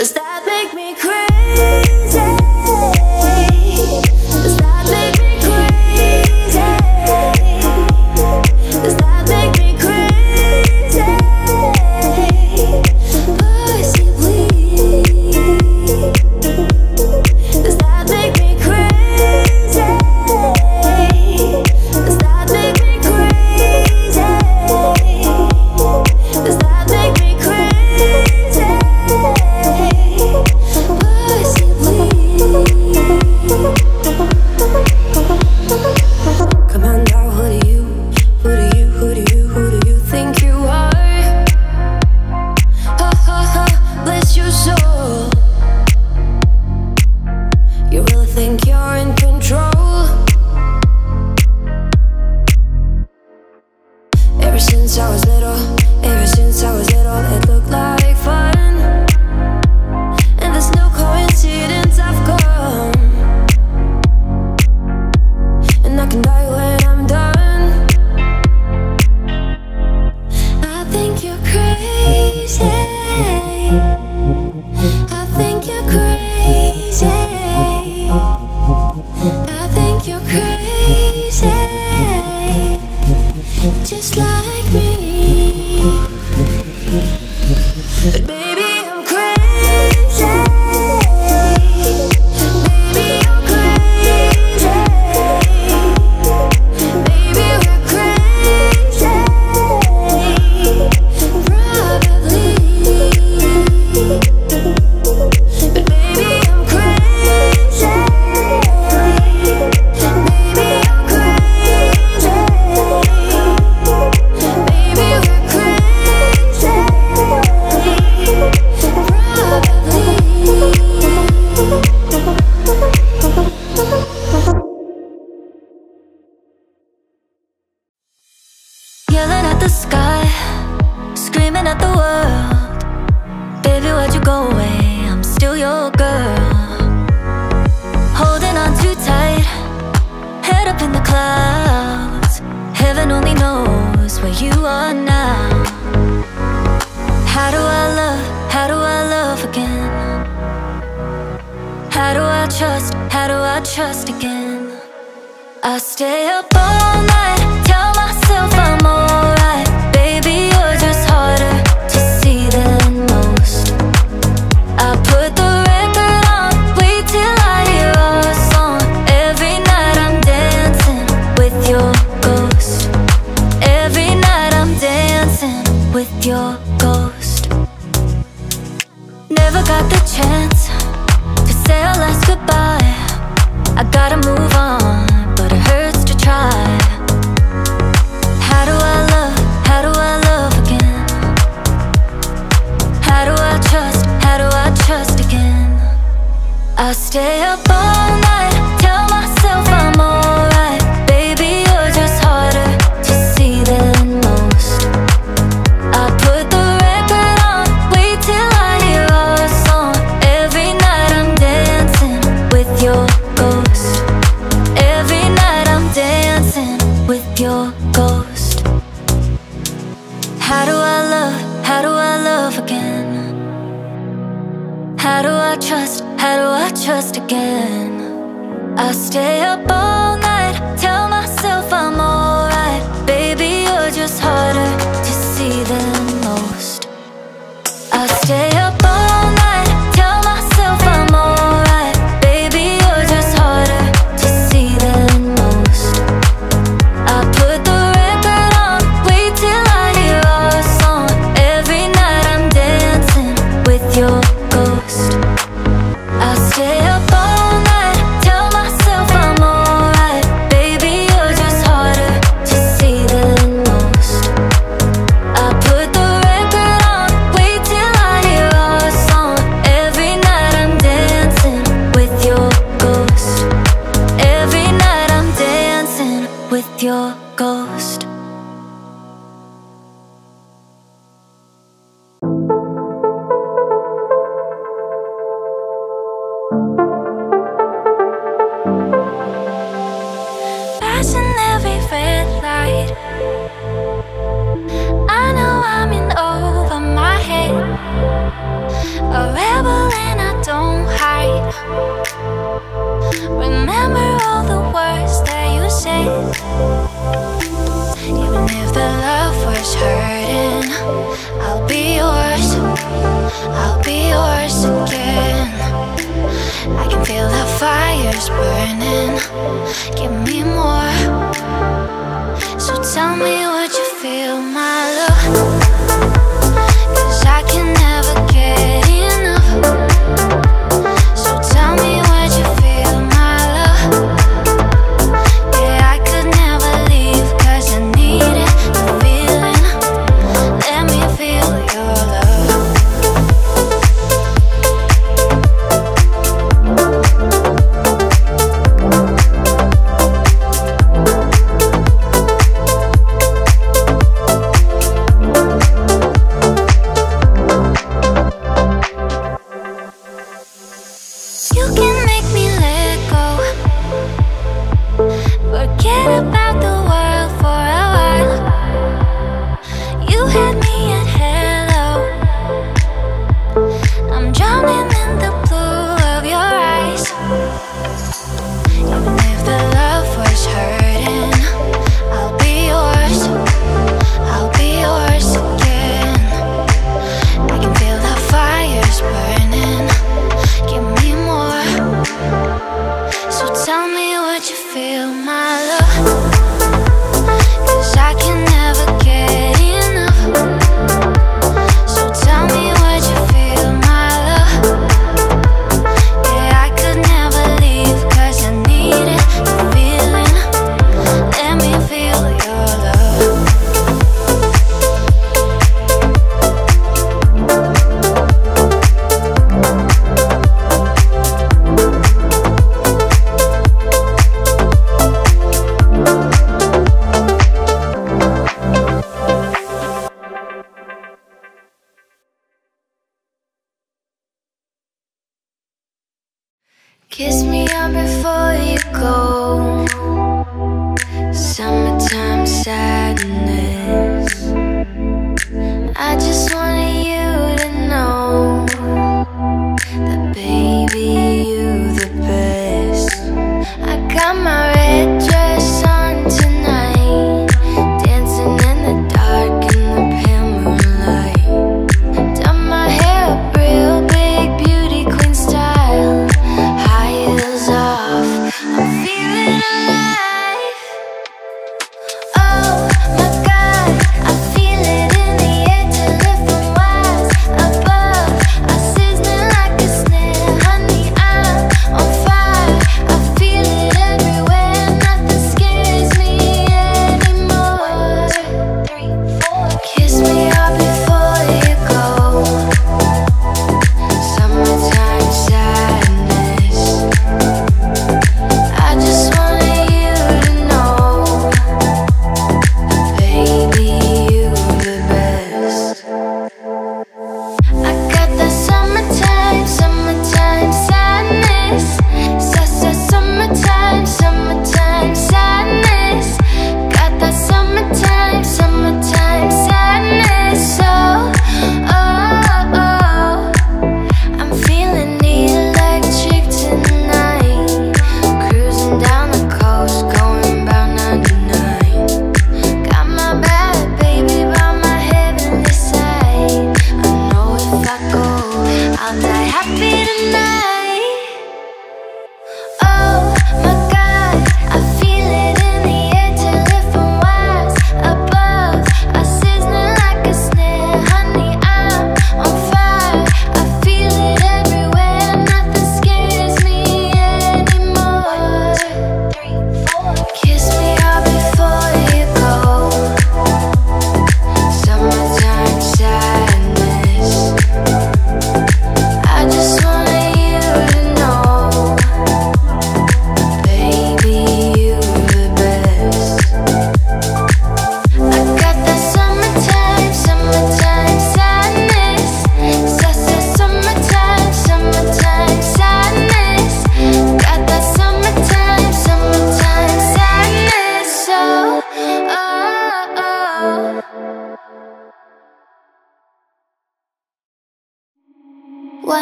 Does that make me crazy? Does that do I trust? How do I trust again? I stay up all night, tell myself I'm alright. Baby, you're just harder to see than most. I put the record on, wait till I hear our song. Every night I'm dancing with your ghost. Every night I'm dancing with your ghost. Never got the chance to say our last goodbye. I gotta move on, but it hurts to try. How do I love? How do I love again? How do I trust? How do I trust again? I stay up all night, tell myself I'm alright. Baby, you're just harder to see than most. I put the record on, wait till I hear our song. Every night I'm dancing with your ghost. Every night I'm dancing with your ghost. How do I love? How do I love again? How do I trust? How do I trust again? I stay up all night, tell myself I'm alright. Baby, you're just harder to see than most. I stay up all night, tell myself I'm alright. Baby, you're just harder to see than most. I put the record on, wait till I hear our song. Every night I'm dancing with your ghost. I stay up all night, tell myself I'm alright. Baby, you're just harder to see than most. I put the record on, wait till I hear our song. Every night I'm dancing with your ghost. Every night I'm dancing with your ghost. Passing every red light, I know I'm in over my head. A rebel and I don't hide. Remember all the words that you said. Even if the love was hurting, I'll be yours, I'll be yours again. I can feel the fires burning. Give me more. So tell me what you feel, my love, 'cause I can never get enough. So tell me what you feel, my love. Yeah, I could never leave, 'cause I need it, the feeling. Let me feel your love. Kiss me up before you go. Summertime sadness. I just wanted you to know that, baby, you the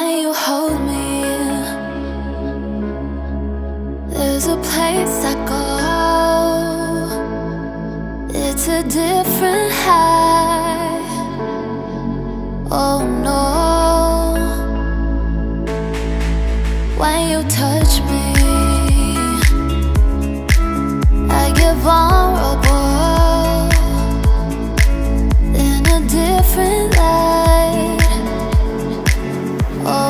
way you hold me. There's a place I go, it's a different high. Oh no, when you touch me, I get vulnerable in a different light. Oh,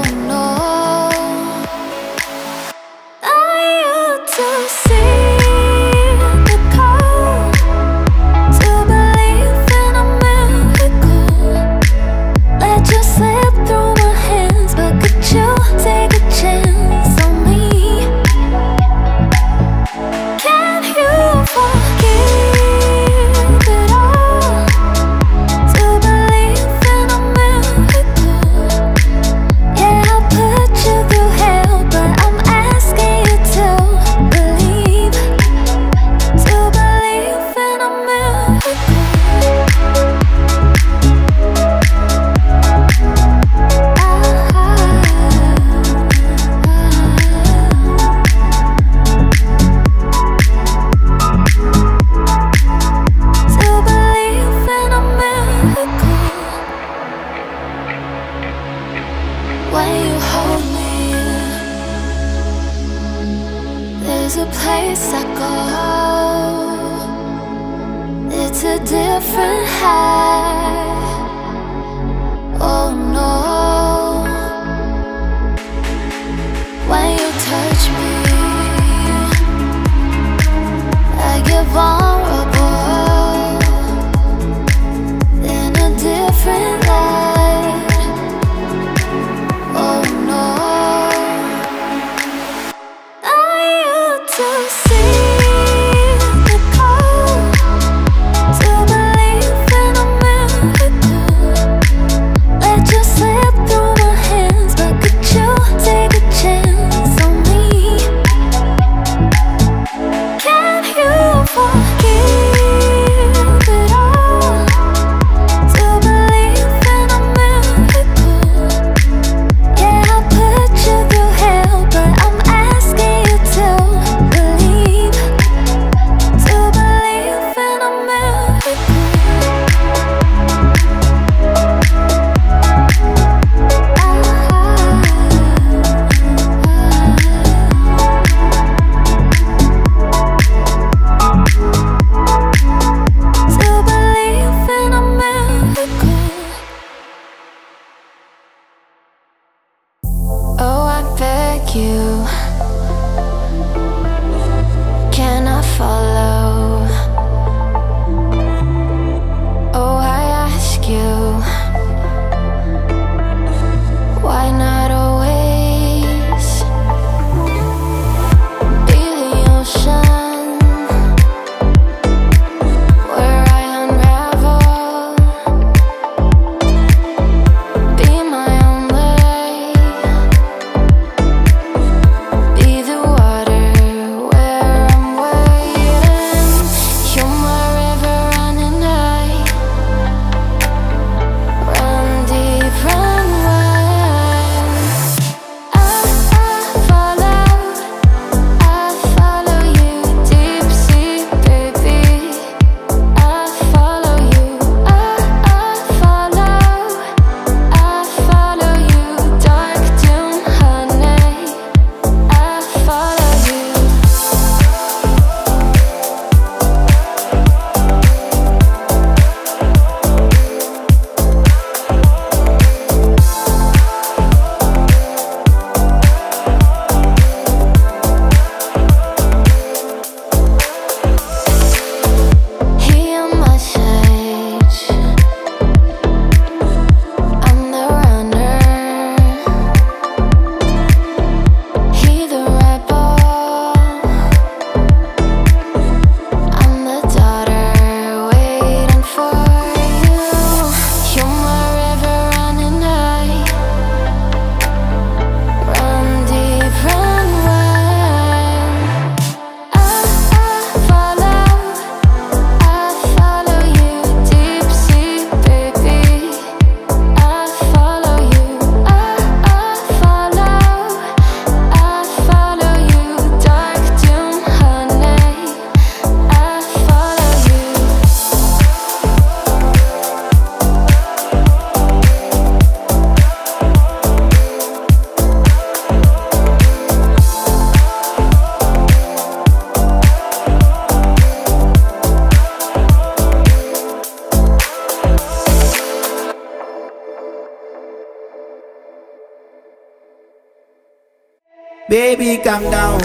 Baby, calm down,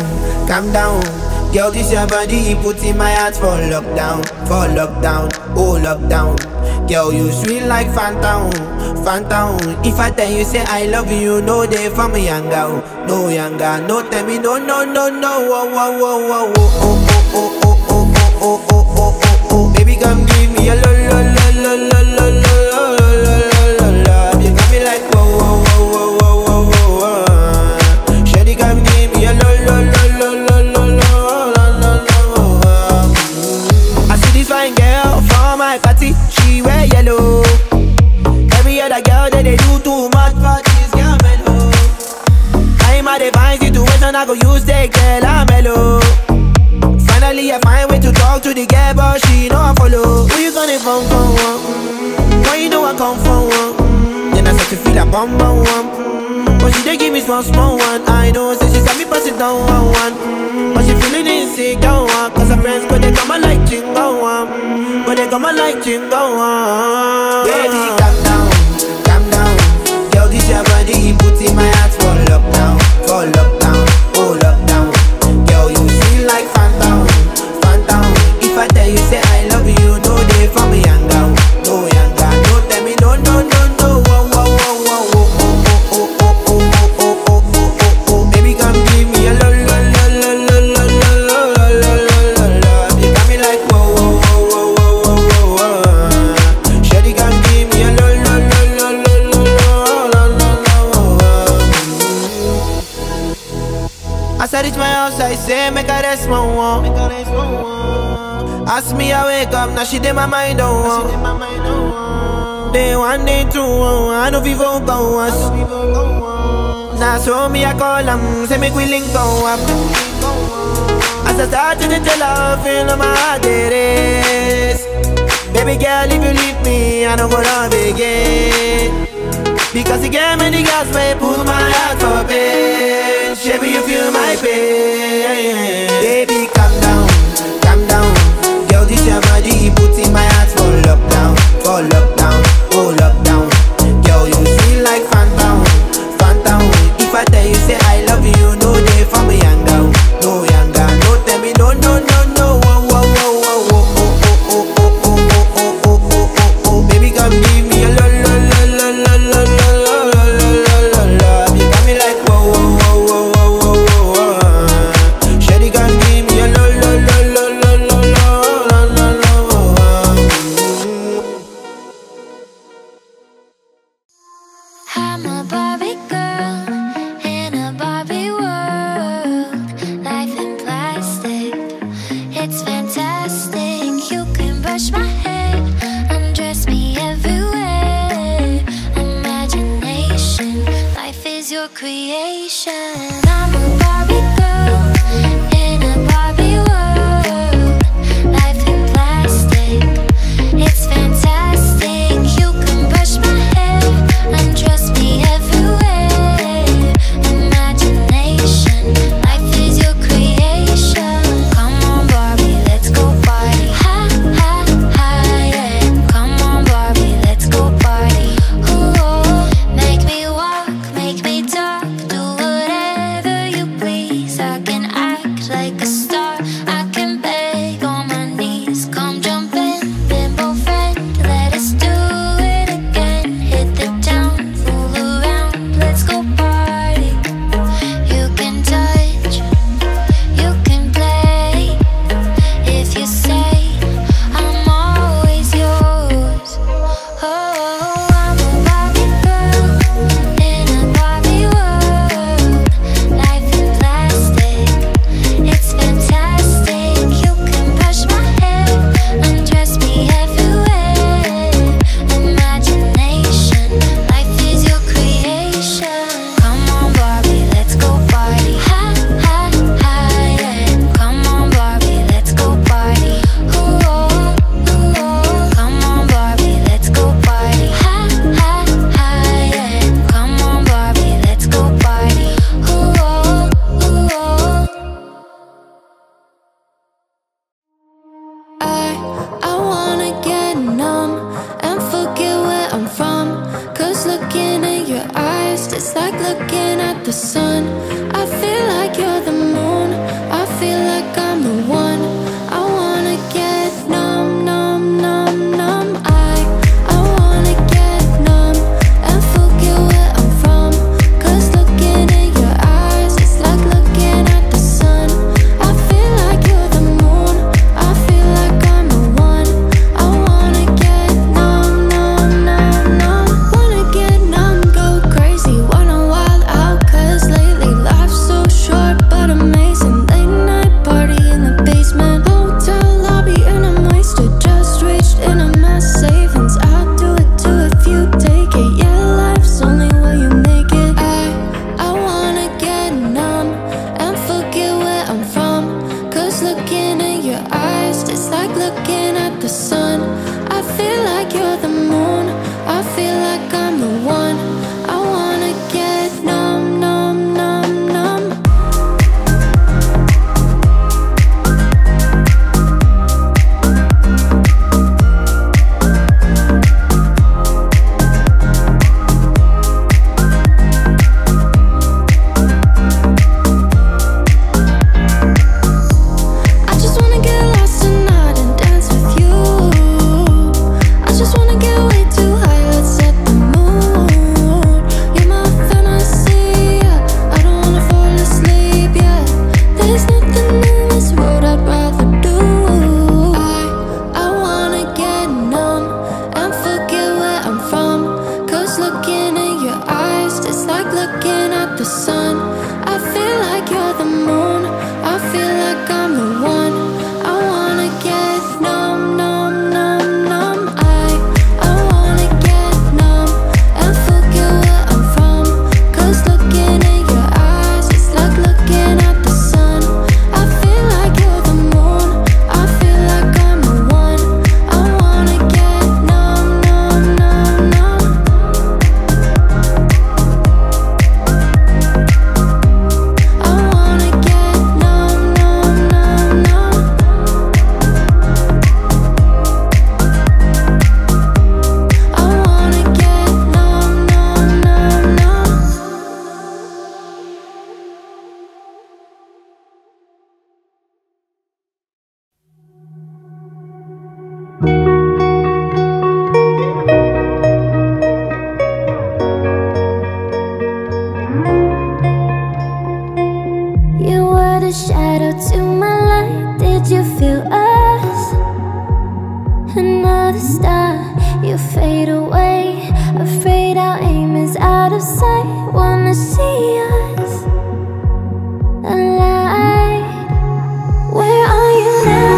calm down. Girl, this your body, he put in my heart for lockdown, for lockdown, oh lockdown. Girl, you sweet like Fanta, Fanta. If I tell you say I love you, no day for me younger, no younger, no tell me no, no, no, no, oh, oh, oh, oh, oh, oh, oh, oh, oh, oh, oh, oh, oh, oh. Baby, come give me a lo, lo, lo, lo, lo, lo, lo, lo, lo, lo. You got me like whoa, whoa, whoa, whoa, whoa, whoa, whoa. Shawty, come give me a lo, lo, lo. Yellow. Every other girl that they do too much for this girl mellow. I'm at a fine situation, I go use the girl I'm mellow. Finally I find way to talk to the girl, but she know I follow. Who you gonna phone for? Mm-hmm. Why you know I come for one? Mm-hmm. Then I start to feel a bum bum one. Mm-hmm. But she they give me small small one. I know, say she got me pass it down one one. Mm-hmm. But she feeling insecure one, cause her friends go they come and like jingle one. Mm-hmm. But they come and like jingle one. Baby, calm down, calm down. Girl, this your body, he put in my heart for lockdown, for lockdown, oh lockdown. Girl, you feel like phantom, phantom. If I tell you say I love you, no day for me young girl, no young girl, no tell me no, no, no, no. Whoa, whoa, whoa, whoa, oh, oh, oh, oh, oh, oh, oh, oh, oh, oh, oh. Baby, come give me a lo, lo, lo, lo, lo, lo, lo, lo, lo, lo. You got me like whoa, whoa, whoa, whoa, whoa, whoa, whoa. Shawty, come. As I reach my house, I say, make I rest my one. Ask me, I wake up, now she did my mind on one. Day one, day two, I know we vote on us. Now so me, I call them, say make we link on up. As I start to tell her, feel my heart it is. Baby girl, if you leave me, I don't go love again. Because you gave me the gas, may pull my heart up it. Baby, you feel my pain. Baby, calm down, calm down. Girl, this your body, he put in my heart for lockdown, for lockdown, oh lockdown. Girl, you feel like phantom, phantom. If I tell you say I love you, no day for me younger, no younger, no tell me no, no, no, no. Whoa, whoa, whoa, whoa, whoa, oh, oh, oh, oh, oh, oh, oh, oh, oh. Baby, come give me a lo, lo, lo, lo, lo, lo, lo, lo, lo. You got me like whoa, whoa, whoa, whoa. Looking at your eyes, it's like looking at the sun. I feel like Where are you now?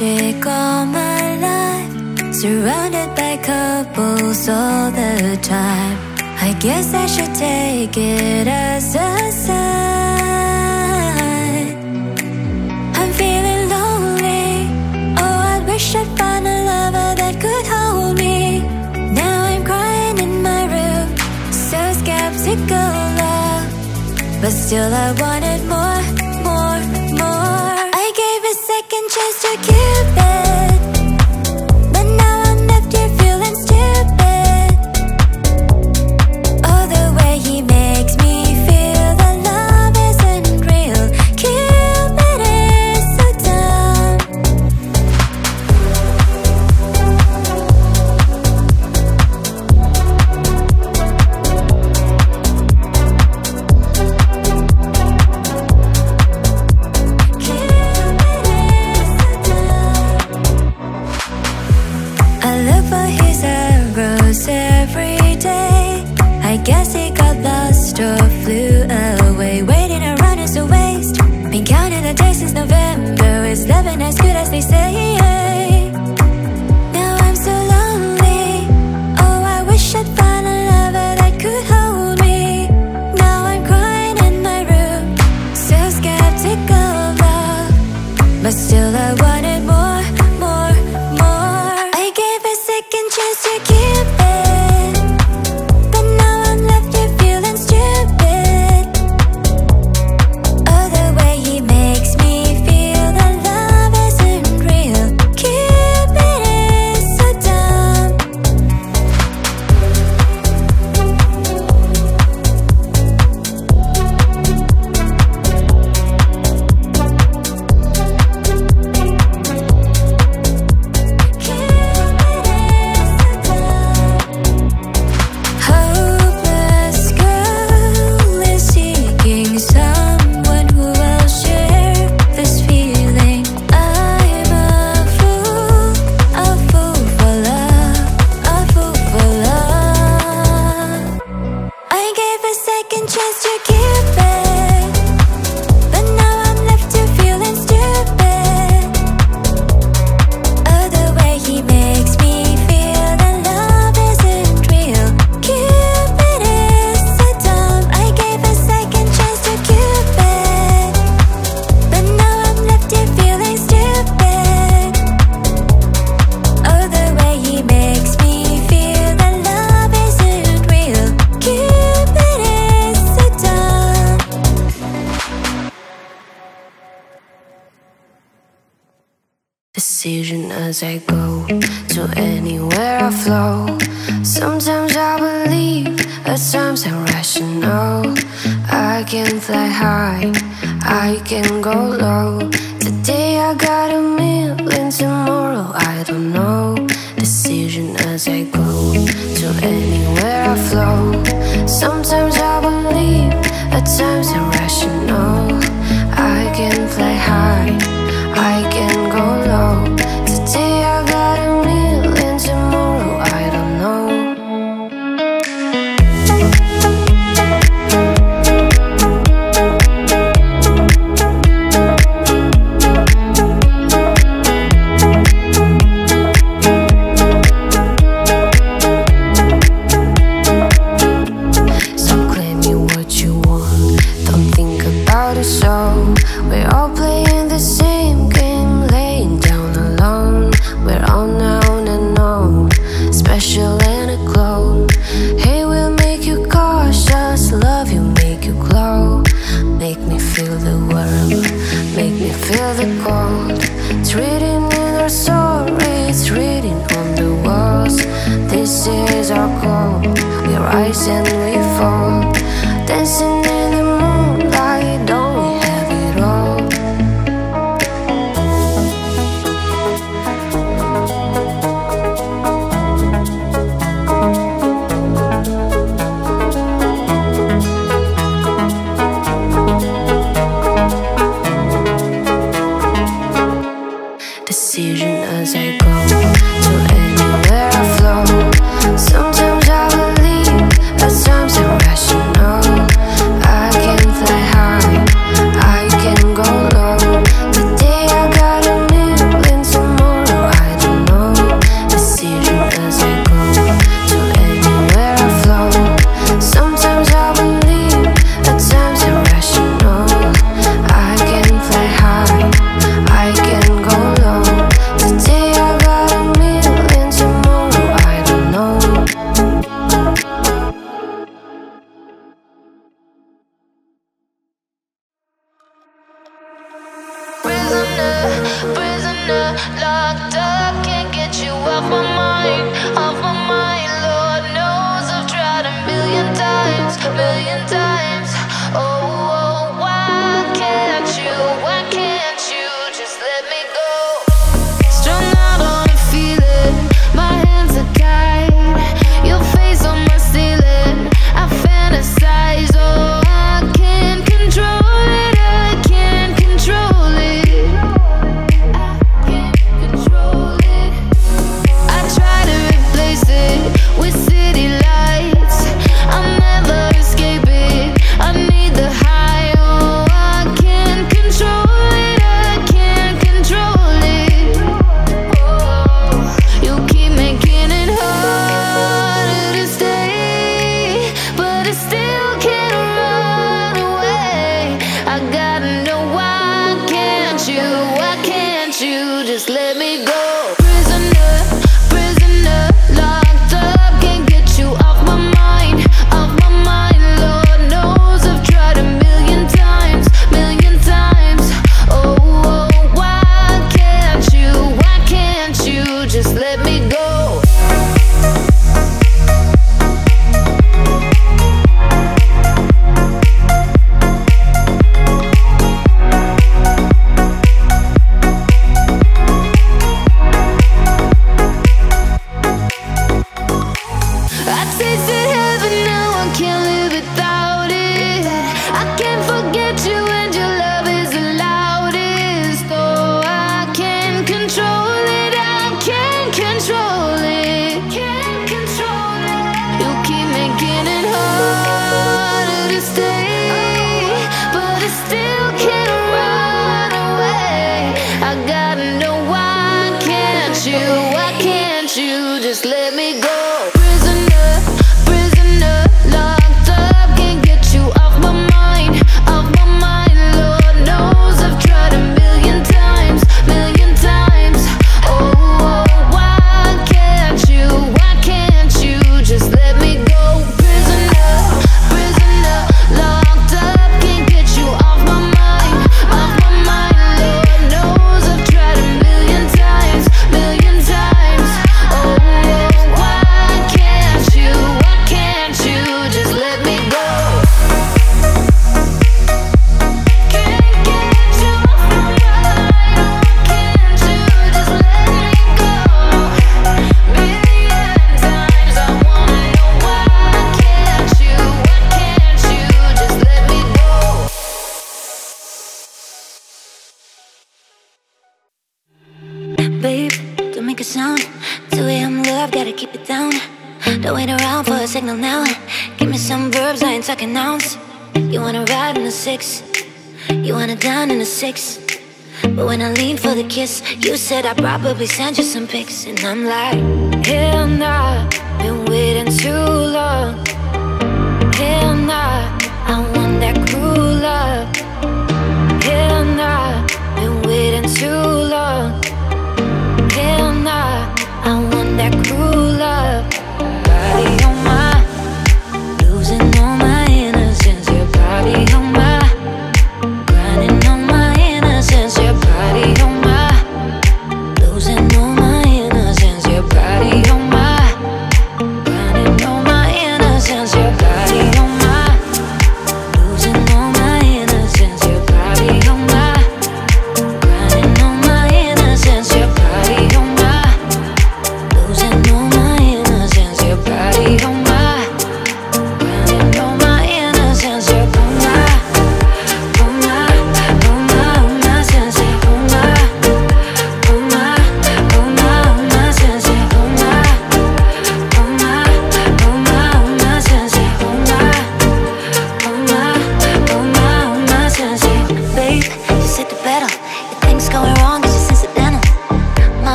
magic all my life, surrounded by couples all the time. I guess I should take it as a sign. I'm feeling lonely, oh I wish I'd find a lover that could hold me. Now I'm crying in my room, so skeptical love, but still I wanted more, more, more. I gave a second chance to Cupid, but now I'm left here feeling stupid. Oh, the way he makes me feel that love isn't real. Cupid is so dumb. I look for his arrows every day. I guess he got lost or flew away. Waiting around is a waste. Been counting the days since November. Is loving as good as they say? Now I'm so lonely, oh I wish I'd find a lover that could hold me. Now I'm crying in my room, so skeptical of love, but still I wanted more, more, more. I gave a second chance to Cupid, but now I'm left here feeling stupid. Oh, the way he makes me feel that love isn't real. Cupid is so dumb. Cupid is so dumb. Hopeless girl is seeking someone who will share this feeling. I'm a fool, a fool for love, a fool for love. I gave a second chance to Cupid, but now I'm left here feeling stupid. Oh, the way he makes me feel that love isn't real. Cupid is so dumb. I gave a second chance to Cupid, but now I'm left here feeling stupid. Oh, the way he makes me feel that love isn't real. Cupid is so dumb. Decision as I go, to anywhere I flow. Sometimes I believe, at times I'm rational. I can fly high, I can go low. Today I got a million, tomorrow I don't know. Decision as I go, to anywhere I flow. Sometimes I believe, at times I'm rational. I can fly high, I can go low. Today I got a million, tomorrow I don't know. So claim me what you want, don't think about it so. We're all playing the same game, laying down alone. We're all known and known, special and a clone. Hey, will make you cautious, love you make you glow. Make me feel the warmth, make me feel the cold. It's written in our story, it's written on the walls. This is our goal, we rise and we fall. Dancing in the moonlight, don't we have it all? Six. But when I lean for the kiss, you said I probably sent you some pics, and I'm like, hell nah, been waiting too long. Hell nah, I want that cruel love. Hell nah, been waiting too long. Hell nah, I want that cruel love. Body on my, losing all my innocence. Your body on my,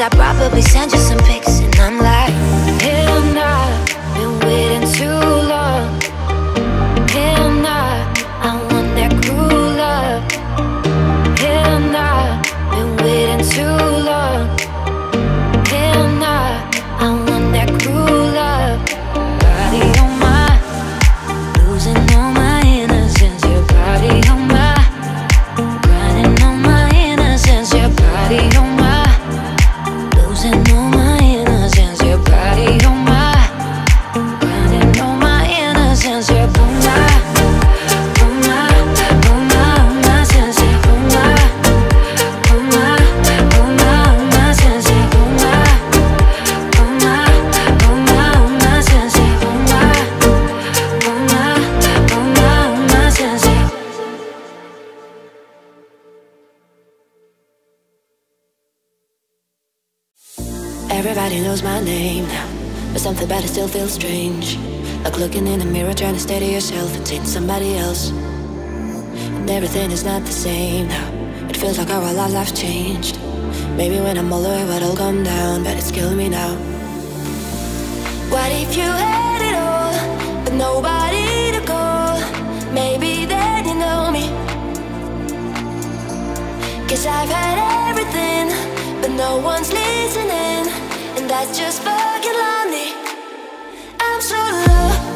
I probably sent you some pics, and I'm like, hell nah, been waiting too long. Hell nah, I want that cruel love. Hell nah, been waiting too long. Hell nah, I want that cruel love. Body on my, losing all my innocence. Your body on my, grinding on my innocence. Your body on my, something about it still feels strange. Like looking in the mirror, trying to stay to yourself and seeing somebody else. And everything is not the same now. It feels like our lives have changed. Maybe when I'm older, it'll come down, but it's killing me now. What if you had it all, but nobody to call? Maybe then you know me. Guess I've had everything, but no one's listening, and that's just fucking lonely. I'm so low.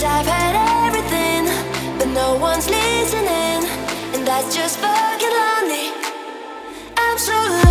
I've had everything, but no one's listening, and that's just fucking lonely. I'm so lonely.